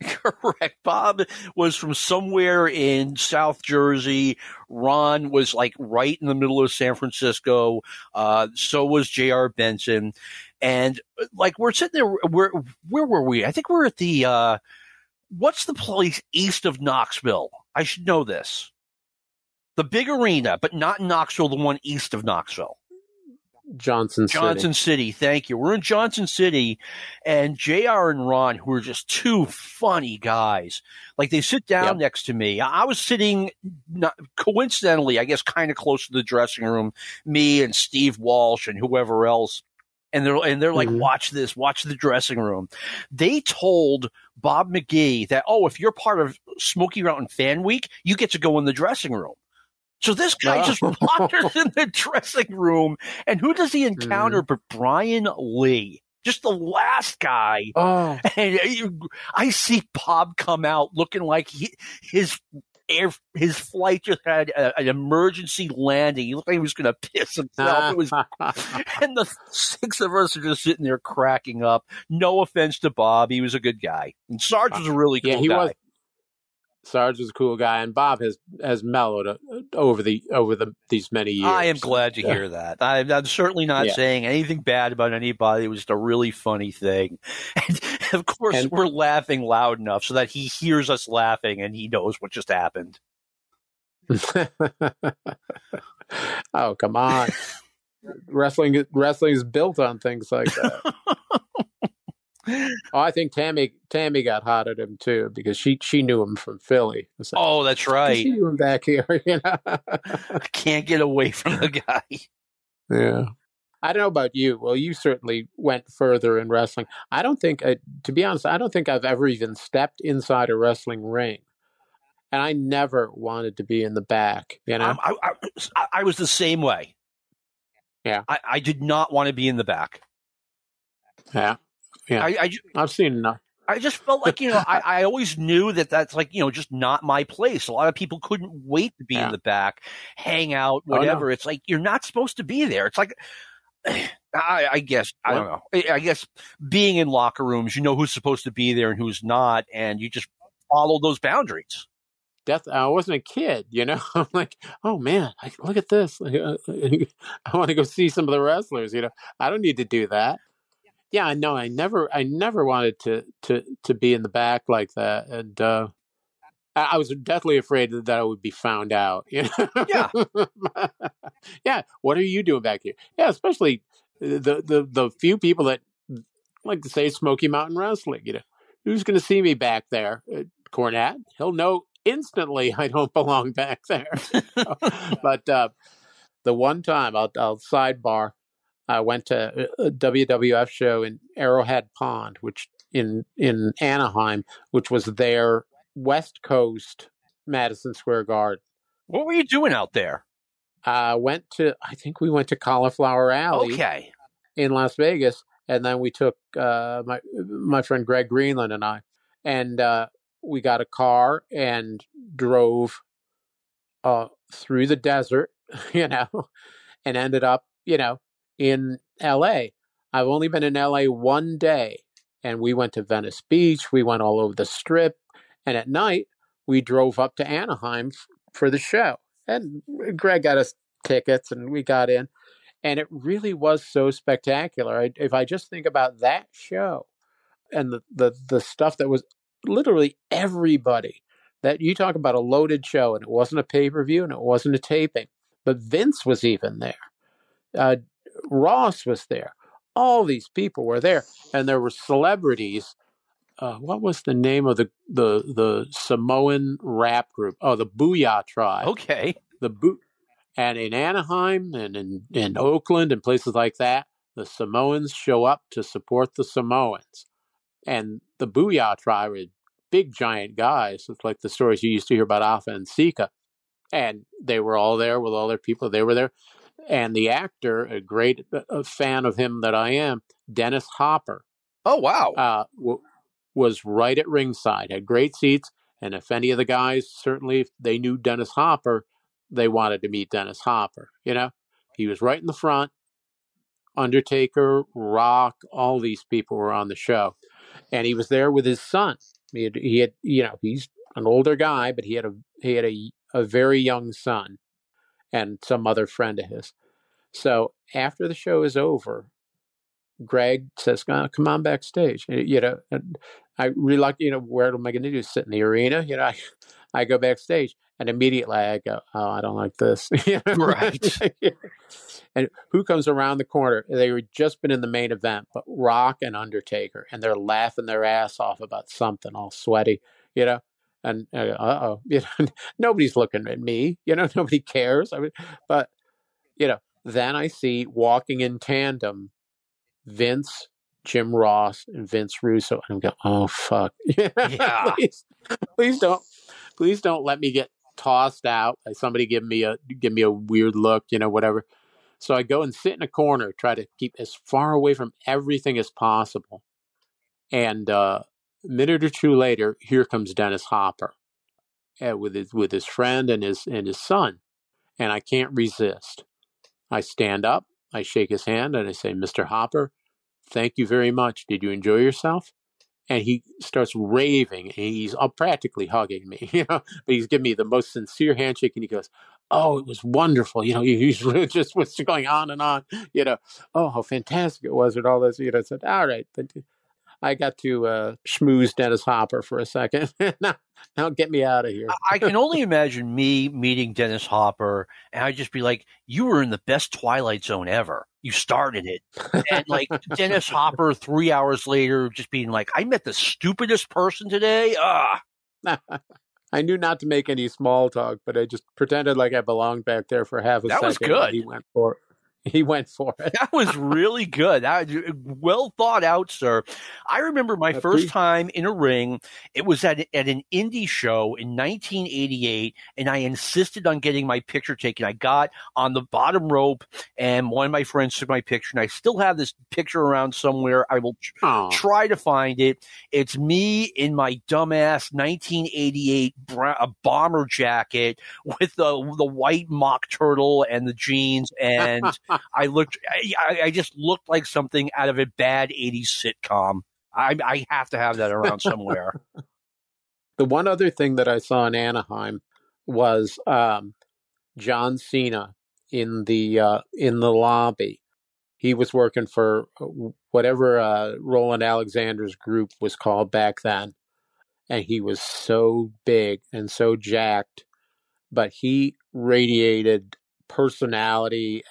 Correct. Bob was from somewhere in South Jersey. Ron was like right in the middle of San Francisco. Uh, so was J R Benson. And like we're sitting there, where where were we? I think we're at the, uh, what's the place east of Knoxville? I should know this. The big arena, but not in Knoxville, the one east of Knoxville. Johnson City. Johnson City, thank you. We're in Johnson City, and J R and Ron, who are just two funny guys, like they sit down yep. next to me. I was sitting, not, coincidentally, I guess, kind of close to the dressing room, me and Steve Walsh and whoever else, and they're, and they're like, mm-hmm. watch this, watch the dressing room. They told Bob McGee that, oh, if you're part of Smoky Mountain Fan Week, you get to go in the dressing room. So this guy oh. just wanders in the dressing room, and who does he encounter mm. but Brian Lee, just the last guy. Oh. And I see Bob come out looking like he, his air, his flight just had a, an emergency landing. He looked like he was going to piss himself. It was, and the six of us are just sitting there cracking up. No offense to Bob. He was a good guy. And Sarge was a really cool yeah, he guy. Was- Sarge was a cool guy, and Bob has has mellowed over the over the these many years. I am glad to yeah. hear that. I, I'm certainly not yeah. saying anything bad about anybody. It was just a really funny thing. And, of course, and, we're laughing loud enough so that he hears us laughing, and he knows what just happened. Oh, come on. Wrestling, wrestling is built on things like that. Oh, I think Tammy Tammy got hot at him too because she she knew him from Philly. So, oh, that's right. She knew him back here. You know? I can't get away from the guy. Yeah, I don't know about you. Well, you certainly went further in wrestling. I don't think, uh, to be honest, I don't think I've ever even stepped inside a wrestling ring, and I never wanted to be in the back. You know, I, I, I, I was the same way. Yeah, I, I did not want to be in the back. Yeah. Yeah, I, I, I've seen enough. I just felt like, you know, I, I always knew that that's like, you know, just not my place. A lot of people couldn't wait to be yeah. in the back, hang out, whatever. Oh, no. It's like, you're not supposed to be there. It's like, I, I guess, I don't know. I, I guess being in locker rooms, you know who's supposed to be there and who's not. And you just follow those boundaries. That's, I wasn't a kid, you know, I'm like, oh man, I, look at this. I want to go see some of the wrestlers, you know, I don't need to do that. Yeah, I know. I never, I never wanted to, to, to be in the back like that, and uh, I, I was deathly afraid that I would be found out. You know? Yeah, yeah. What are you doing back here? Yeah, especially the the, the few people that like to say Smoky Mountain Wrestling. You know, who's going to see me back there, Cornette? He'll know instantly I don't belong back there. But uh, the one time, I'll, I'll sidebar. I went to a W W F show in Arrowhead Pond, which in in Anaheim, which was their West Coast Madison Square Garden. What were you doing out there? I uh, went to, I think we went to Cauliflower Alley okay. in Las Vegas, and then we took uh, my my friend Greg Greenland and I, and uh, we got a car and drove uh, through the desert you know, and ended up, you know, in L A. I've only been in L A one day, and we went to Venice Beach. We went all over the Strip, and at night we drove up to Anaheim f- for the show. And Greg got us tickets, and we got in, and it really was so spectacular. I, if I just think about that show and the, the the stuff that was literally everybody that you talk about a loaded show, and it wasn't a pay-per-view and it wasn't a taping, but Vince was even there. Uh, Ross was there. All these people were there, and there were celebrities. Uh, what was the name of the, the, the Samoan rap group? Oh, the Booyah Tribe. Okay. The Bo- And in Anaheim and in, in Oakland and places like that, the Samoans show up to support the Samoans. And the Booyah Tribe are big, giant guys. It's like the stories you used to hear about Alpha and Sika. And they were all there with all their people. They were there. And the actor, a great a fan of him that I am, Dennis Hopper. Oh, wow. Uh, w- was right at ringside, had great seats. And if any of the guys, certainly if they knew Dennis Hopper, they wanted to meet Dennis Hopper. You know, he was right in the front. Undertaker, Rock, all these people were on the show. And he was there with his son. He had, he had you know, he's an older guy, but he had a he had a, a very young son and some other friend of his. So after the show is over, Greg says, oh, come on backstage. You know, and I really like, you know, where am I going to do? Sit in the arena? You know, I, I go backstage, and immediately I go, oh, I don't like this. You know? Right. And who comes around the corner? They were just been in the main event, but Rock and Undertaker, and they're laughing their ass off about something all sweaty, you know, and uh, uh-oh, you know, nobody's looking at me, you know, nobody cares. I mean, but, you know, then I see walking in tandem, Vince, Jim Ross, and Vince Russo. And I'm going, oh, fuck. Yeah. please, please don't, please don't let me get tossed out. Somebody give me a, give me a weird look, you know, whatever. So I go and sit in a corner, try to keep as far away from everything as possible. And uh, a minute or two later, here comes Dennis Hopper uh, with his, with his friend and his, and his son. And I can't resist. I stand up, I shake his hand, and I say, Mister Hopper, thank you very much. Did you enjoy yourself? And he starts raving, and he's practically hugging me, you know, but he's giving me the most sincere handshake. And he goes, oh, it was wonderful. You know, he, he just was going on and on, you know, oh, how fantastic it was and all this, you know, I said, all right. But I got to uh, schmooze Dennis Hopper for a second. now, now get me out of here. I can only imagine me meeting Dennis Hopper, and I'd just be like, you were in the best Twilight Zone ever. You started it. And like Dennis Hopper three hours later just being like, I met the stupidest person today. Ah. I knew not to make any small talk, but I just pretended like I belonged back there for half a that second. That was good. He went for it. He went for it. That was really good. I, well thought out, sir. I remember my a first piece. time in a ring. It was at, at an indie show in nineteen eighty-eight, and I insisted on getting my picture taken. I got on the bottom rope, and one of my friends took my picture, and I still have this picture around somewhere. I will tr- try to find it. It's me in my dumbass nineteen eighty-eight bra- bomber jacket with the, the white mock turtle and the jeans, and I looked. I, I just looked like something out of a bad eighties sitcom. I, I have to have that around somewhere. The one other thing that I saw in Anaheim was um, John Cena in the uh, in the lobby. He was working for whatever uh, Roland Alexander's group was called back then, and he was so big and so jacked, but he radiated personality,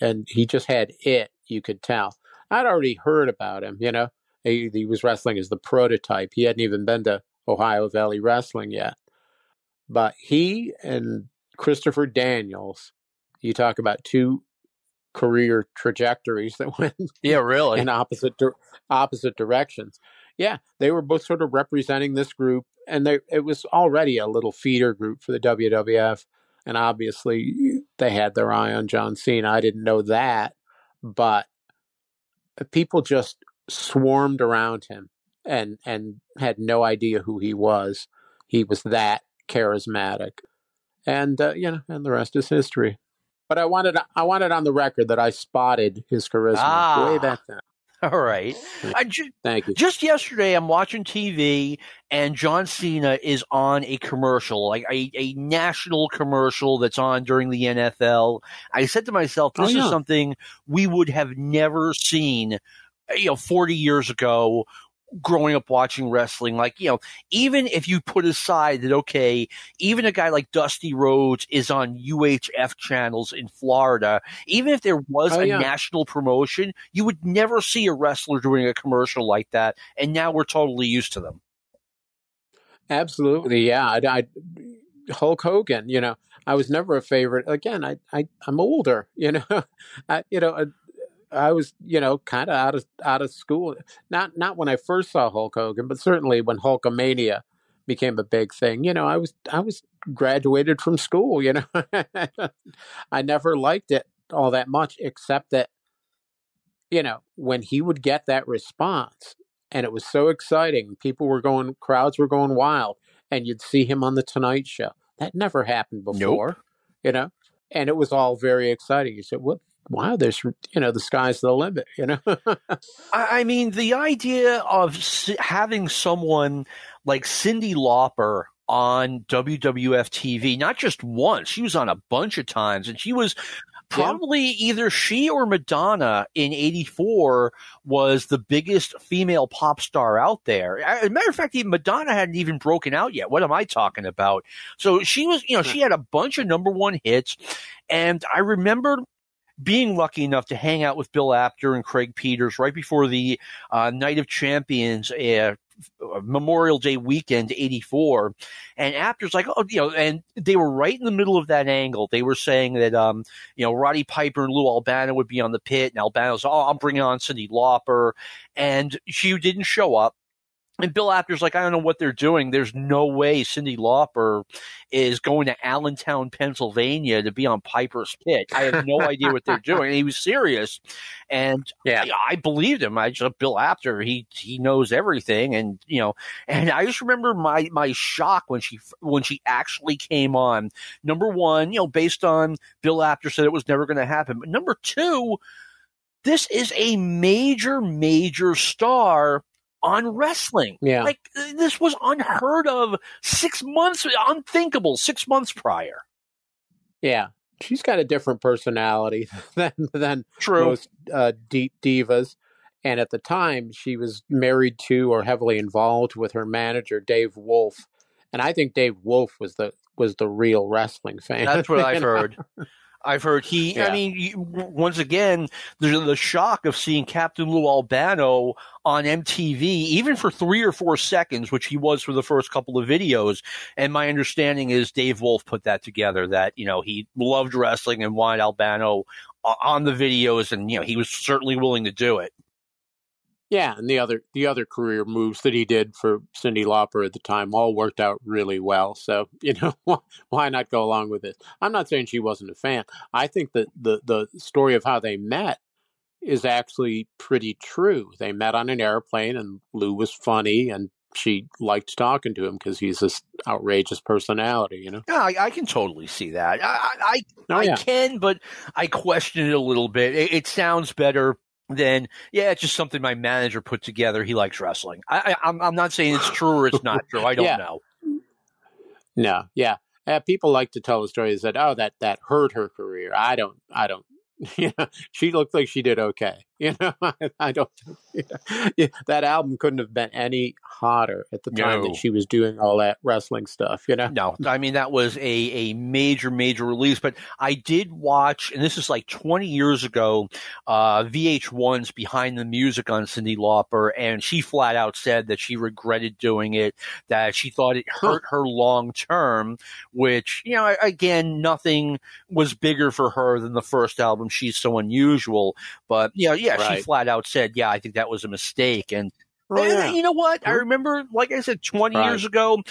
and he just had it. You could tell. I'd already heard about him, you know. He, he was wrestling as the Prototype. He hadn't even been to Ohio Valley Wrestling yet. But he and Christopher Daniels, you talk about two career trajectories that went yeah, really in opposite opposite directions. Yeah, they were both sort of representing this group, and they it was already a little feeder group for the W W F. And obviously, they had their eye on John Cena. I didn't know that, but people just swarmed around him and and had no idea who he was. He was that charismatic, and uh, you know, and the rest is history. But I wanted, I wanted on the record that I spotted his charisma ah, way back then. All right. Thank, I ju- thank you. Just yesterday, I'm watching T V, and John Cena is on a commercial, like a, a national commercial that's on during the N F L. I said to myself, this oh, yeah. is something we would have never seen, you know, forty years ago, growing up watching wrestling. Like, you know, even if you put aside that, okay, even a guy like Dusty Rhodes is on U H F channels in Florida, even if there was oh, a yeah. national promotion, you would never see a wrestler doing a commercial like that. And now we're totally used to them. Absolutely. Yeah. I, I, Hulk Hogan, you know, I was never a favorite. Again, I, I, I'm older, you know, I, you know, a, I was, you know, kind of out of out of school. Not not when I first saw Hulk Hogan, but certainly when Hulkamania became a big thing. You know, I was I was graduated from school. You know, I never liked it all that much, except that, you know, when he would get that response, and it was so exciting, people were going, crowds were going wild, and you'd see him on the Tonight Show. That never happened before. Nope. You know, and it was all very exciting. You said, "What? Wow, there's, you know, the sky's the limit, you know?" I mean, the idea of having someone like Cyndi Lauper on W W F T V, not just once, she was on a bunch of times, and she was probably yeah. either she or Madonna in eighty-four was the biggest female pop star out there. As a matter of fact, even Madonna hadn't even broken out yet. What am I talking about? So she was, you know, yeah. she had a bunch of number one hits, and I remember being lucky enough to hang out with Bill Apter and Craig Peters right before the uh, Night of Champions uh, Memorial Day weekend, eighty-four. And Apter's like, oh, you know, and they were right in the middle of that angle. They were saying that, um, you know, Roddy Piper and Lou Albano would be on the pit, and Albano's, oh, I'm bringing on Cyndi Lauper. And she didn't show up. And Bill Apter's like, I don't know what they're doing. There's no way Cyndi Lauper is going to Allentown, Pennsylvania to be on Piper's Pit. I have no idea what they're doing. And he was serious. And yeah. I, I believed him. I just, Bill Apter, he he knows everything. And, you know, and I just remember my, my shock when she when she actually came on. Number one, you know, based on Bill Apter said it was never going to happen. But number two, this is a major, major star on wrestling. Yeah. Like, this was unheard of six months, unthinkable six months prior. Yeah. She's got a different personality than, than True. most uh, deep divas. And at the time, she was married to or heavily involved with her manager, Dave Wolf. And I think Dave Wolf was the, was the real wrestling fan. That's what I've heard. I've heard he, yeah. I mean, once again, the, the shock of seeing Captain Lou Albano on M T V, even for three or four seconds, which he was for the first couple of videos. And my understanding is Dave Wolf put that together, that, you know, he loved wrestling and wanted Albano on the videos. And, you know, he was certainly willing to do it. Yeah. And the other, the other career moves that he did for Cyndi Lauper at the time all worked out really well. So, you know, why not go along with it? I'm not saying she wasn't a fan. I think that the, the story of how they met is actually pretty true. They met on an airplane, and Lou was funny, and she liked talking to him because he's this outrageous personality, you know? Yeah, I, I can totally see that. I, I, oh, I yeah. can, but I question it a little bit. It, it sounds better Then yeah, it's just something my manager put together. He likes wrestling. I, I, I'm I'm not saying it's true or it's not true. I don't yeah. know. No, yeah, uh, people like to tell the stories that oh that that hurt her career. I don't, I don't. You know, she looked like she did okay. You know, I, I don't. You know, yeah, that album couldn't have been any hotter at the time no. that she was doing all that wrestling stuff. You know, no, I mean that was a a major major release. But I did watch, and this is like twenty years ago, uh, V H one's Behind the Music on Cyndi Lauper, and she flat out said that she regretted doing it, that she thought it hurt her long term. Which, you know, again, nothing was bigger for her than the first album. She's so unusual, but you know, yeah, right. she flat out said, yeah, I think that was a mistake. And, oh, and yeah. you know what? I remember, like I said, twenty right. years ago,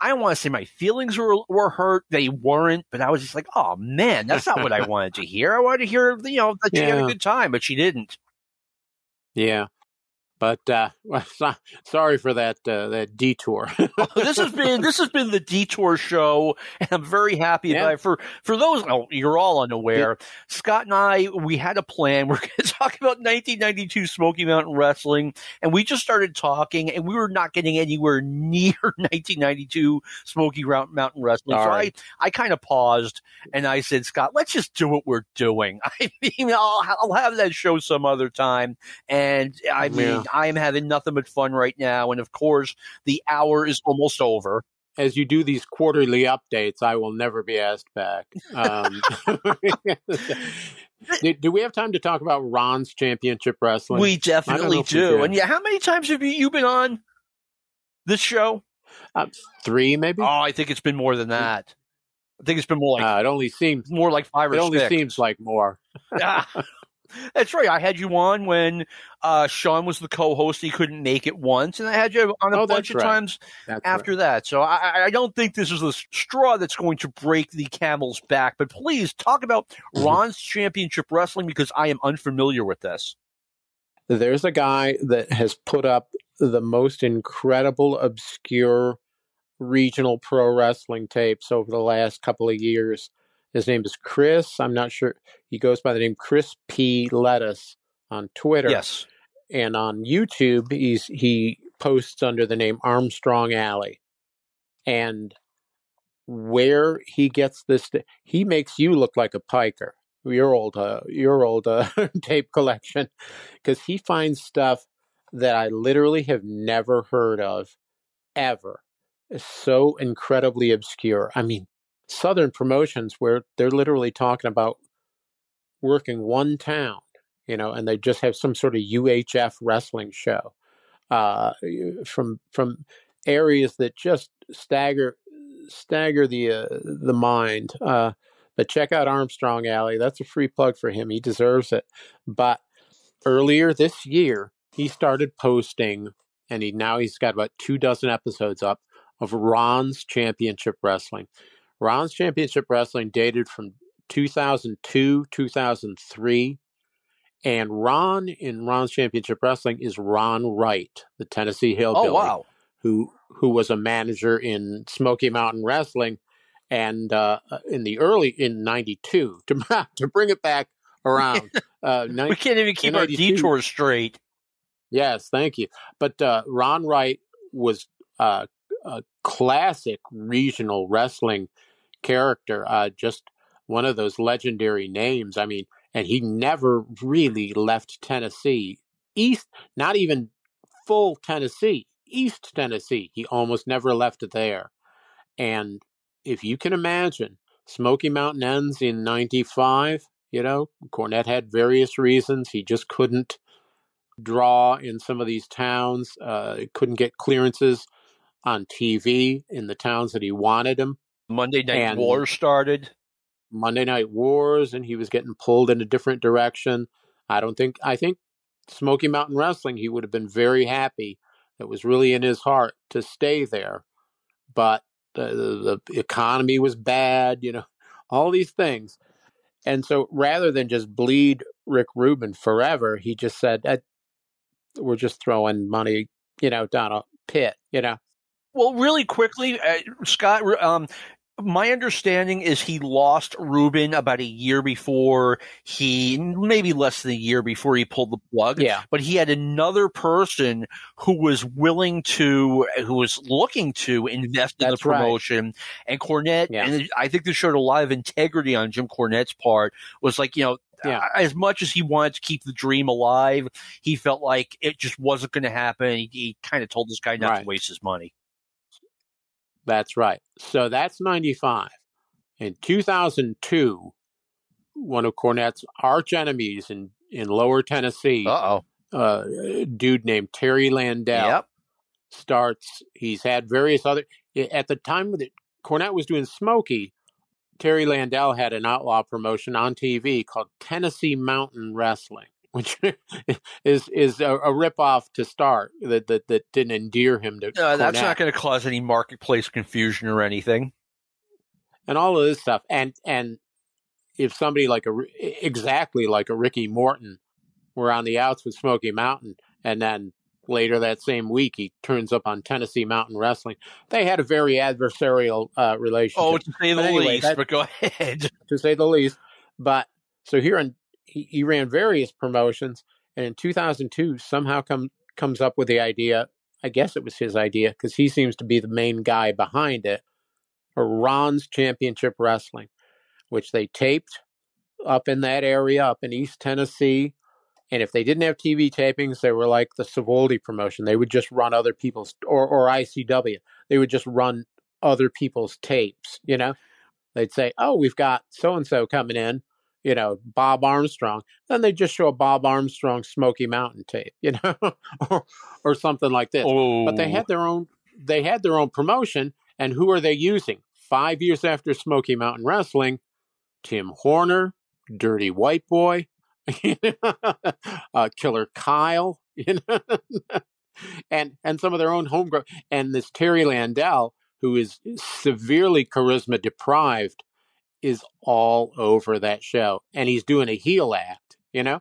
I don't want to say my feelings were, were hurt. They weren't, but I was just like, oh man, that's not what I wanted to hear. I wanted to hear, you know, that she yeah. had a good time, but she didn't. Yeah. But uh, sorry for that uh, that detour. oh, this has been this has been the Detour Show, and I'm very happy yeah. about it. For for those oh, you're all unaware, yeah. Scott and I, we had a plan. We're going to talk about nineteen ninety-two Smoky Mountain Wrestling, and we just started talking, and we were not getting anywhere near nineteen ninety-two Smoky Mountain Wrestling. All so right. I, I kind of paused, and I said, Scott, let's just do what we're doing. I mean, I'll, I'll have that show some other time, and I mean. Yeah. I am having nothing but fun right now. And of course, the hour is almost over. As you do these quarterly updates, I will never be asked back. Um, do, do we have time to talk about Ron's Championship Wrestling? We definitely do. And yeah, how many times have you been on this show? Uh, three, maybe? Oh, I think it's been more than that. I think it's been more like uh, it only seems more like five or six. It only seems like more. ah. That's right. I had you on when uh, Sean was the co-host. He couldn't make it once. And I had you on a oh, bunch of right. times that's after right. that. So I, I don't think this is the straw that's going to break the camel's back. But please talk about Ron's Championship Wrestling, because I am unfamiliar with this. There's a guy that has put up the most incredible, obscure regional pro wrestling tapes over the last couple of years. His name is Chris. I'm not sure. He goes by the name Chris P. Lettuce on Twitter. Yes. And on YouTube, he's, he posts under the name Armstrong Alley. And where he gets this, he makes you look like a piker, your old, uh, your old uh, tape collection, because he finds stuff that I literally have never heard of ever. It's so incredibly obscure. I mean, Southern promotions where they're literally talking about working one town, you know, and they just have some sort of U H F wrestling show uh, from from areas that just stagger stagger the uh, the mind. Uh, but check out Armstrong Alley. That's a free plug for him. He deserves it. But earlier this year, he started posting, and he now he's got about two dozen episodes up of Ron's Championship Wrestling. Ron's Championship Wrestling dated from two thousand two, two thousand three, and Ron in Ron's Championship Wrestling is Ron Wright, the Tennessee hillbilly, oh, wow. who who was a manager in Smoky Mountain Wrestling, and uh, in the early in ninety-two to to bring it back around. Uh, we can't even keep our detours straight. Yes, thank you. But uh, Ron Wright was uh, a classic regional wrestling character, uh, just one of those legendary names. I mean, and he never really left Tennessee. East, not even full Tennessee, East Tennessee. He almost never left it there. And if you can imagine, Smoky Mountain ends in ninety-five, you know, Cornette had various reasons. He just couldn't draw in some of these towns, uh, couldn't get clearances on T V in the towns that he wanted him. Monday Night and Wars started. Monday Night Wars, and he was getting pulled in a different direction. I don't think, I think Smoky Mountain Wrestling, he would have been very happy. It was really in his heart to stay there. But the, the economy was bad, you know, all these things. And so rather than just bleed Rick Rubin forever, he just said, we're just throwing money, you know, down a pit, you know. Well, really quickly, uh, Scott, um, my understanding is he lost Rubin about a year before he – maybe less than a year before he pulled the plug. Yeah. But he had another person who was willing to – who was looking to invest in That's the promotion. Right. And Cornette yeah. – and I think this showed a lot of integrity on Jim Cornette's part was like, you know, yeah. as much as he wanted to keep the dream alive, he felt like it just wasn't going to happen. He, he kind of told this guy not right. to waste his money. That's right. So that's ninety-five. In two thousand two, one of Cornette's arch enemies in, in Lower Tennessee, Uh-oh. Uh, a dude named Terry Landell, yep. starts. He's had various other. At the time that Cornette was doing Smokey, Terry Landell had an outlaw promotion on T V called Tennessee Mountain Wrestling, which is is a, a ripoff to start that, that that didn't endear him to uh, that's not going to cause any marketplace confusion or anything. And all of this stuff. And and if somebody like a exactly like a Ricky Morton were on the outs with Smoky Mountain, and then later that same week, he turns up on Tennessee Mountain Wrestling. They had a very adversarial uh, relationship. Oh, to say the anyway, least, that, but go ahead. To say the least. But so here in, he, he ran various promotions, and in two thousand two, somehow come, comes up with the idea, I guess it was his idea, because he seems to be the main guy behind it, for Ron's Championship Wrestling, which they taped up in that area, up in East Tennessee. And if they didn't have T V tapings, they were like the Savoldi promotion. They would just run other people's, or, or I C W. They would just run other people's tapes, you know? They'd say, oh, we've got so-and-so coming in, you know, Bob Armstrong. Then they'd just show a Bob Armstrong Smoky Mountain tape, you know, or, or something like this. Oh. But they had their own, they had their own promotion, and who are they using? Five years after Smoky Mountain Wrestling, Tim Horner, Dirty White Boy, uh, Killer Kyle, you know, and and some of their own homegrown, and this Terry Landell, who is severely charisma deprived, is all over that show, and he's doing a heel act, you know.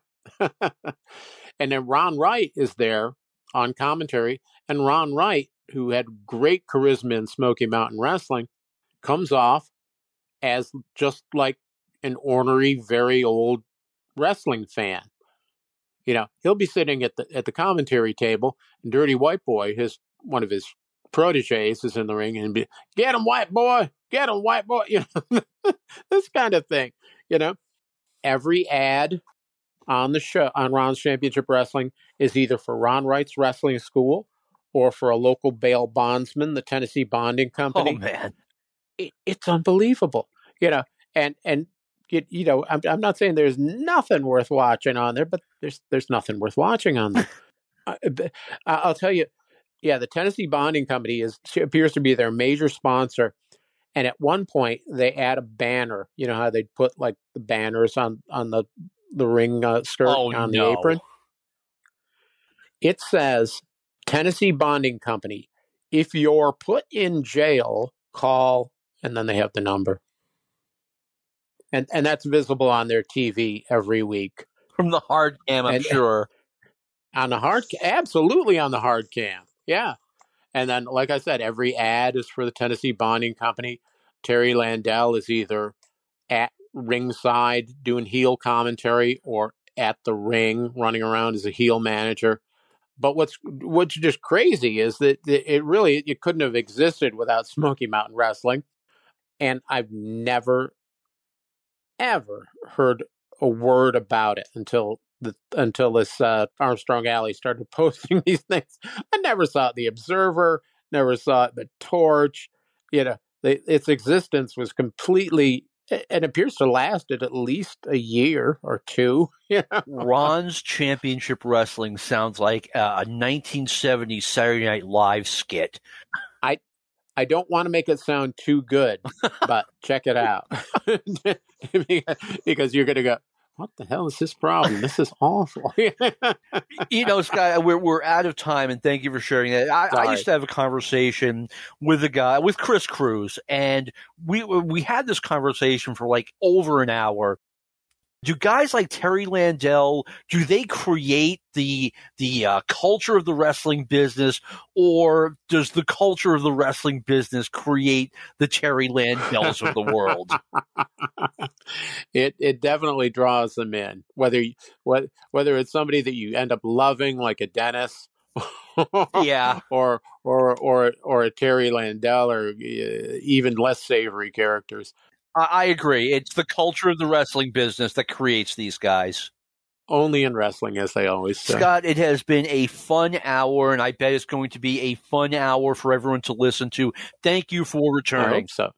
And then Ron Wright is there on commentary, and Ron Wright, who had great charisma in Smoky Mountain Wrestling, comes off as just like an ornery, very old wrestling fan. You know, he'll be sitting at the at the commentary table, and Dirty White Boy, his one of his proteges, is in the ring and be, get him, white boy, get him, white boy, you know, this kind of thing. You know, every ad on the show on Ron's Championship Wrestling is either for Ron Wright's wrestling school or for a local bail bondsman, the Tennessee Bonding Company. Oh man, it, it's unbelievable. You know, and and. It, you know, I'm, I'm not saying there's nothing worth watching on there, but there's there's nothing worth watching on there. I, I'll tell you, yeah, the Tennessee Bonding Company is appears to be their major sponsor, and at one point they add a banner. You know how they'd put like the banners on on the the ring uh, skirt oh, on no. the apron. It says Tennessee Bonding Company. If you're put in jail, call, and then they have the number. And and that's visible on their T V every week. From the hard cam, I'm and, sure. On the hard cam, absolutely on the hard cam, yeah. And then, like I said, every ad is for the Tennessee Bonding Company. Terry Landell is either at ringside doing heel commentary or at the ring running around as a heel manager. But what's what's just crazy is that it really, it couldn't have existed without Smoky Mountain Wrestling. And I've never... ever heard a word about it until the until this uh, Armstrong Alley started posting these things. I never saw it in the Observer, never saw it in the Torch. You know, they, its existence was completely, and appears to lasted at least a year or two. You know? Ron's Championship Wrestling sounds like a nineteen seventies Saturday Night Live skit. I I don't want to make it sound too good, but check it out. Because you're going to go, what the hell is this problem? This is awful. You know, Scott, we're, we're out of time, and thank you for sharing that. I, I used to have a conversation with a guy, with Chris Cruz, and we we had this conversation for like over an hour. Do guys like Terry Landell, do they create the the uh, culture of the wrestling business, or does the culture of the wrestling business create the Terry Landells of the world? It it definitely draws them in. Whether whether it's somebody that you end up loving, like a Dennis, yeah, or or or or a Terry Landell, or uh, even less savory characters. I agree. It's the culture of the wrestling business that creates these guys. Only in wrestling, as they always say. Scott, it has been a fun hour, and I bet it's going to be a fun hour for everyone to listen to. Thank you for returning. I hope so.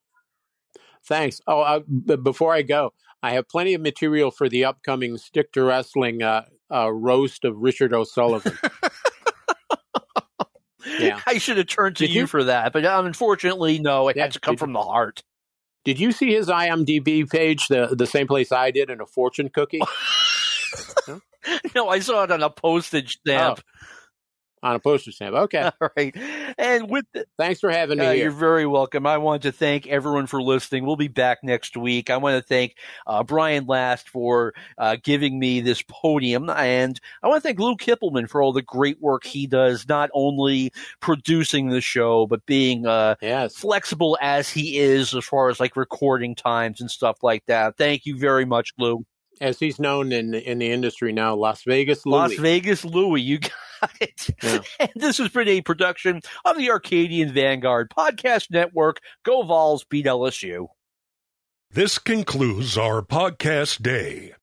Thanks. Oh, I, but before I go, I have plenty of material for the upcoming Stick to Wrestling uh, uh, roast of Richard O'Sullivan. Yeah. I should have turned to you, you for that, but um, unfortunately, no, it yeah, had to come from the heart. Did you see his I M D B page, the the same place I did, in a fortune cookie? Huh? No, I saw it on a postage stamp. on a postage stamp. Okay. All right. And with the, thanks for having me uh, here. You're very welcome. I want to thank everyone for listening. We'll be back next week. I want to thank uh, Brian Last for uh, giving me this podium. And I want to thank Lou Kippelman for all the great work he does, not only producing the show, but being uh, yes. flexible as he is as far as like recording times and stuff like that. Thank you very much, Lou. As he's known in the, in the industry now, Las Vegas Louie. Las Vegas Louie, you got it. Yeah. And this has been a production of the Arcadian Vanguard Podcast Network. Go Vols, beat L S U. This concludes our podcast day.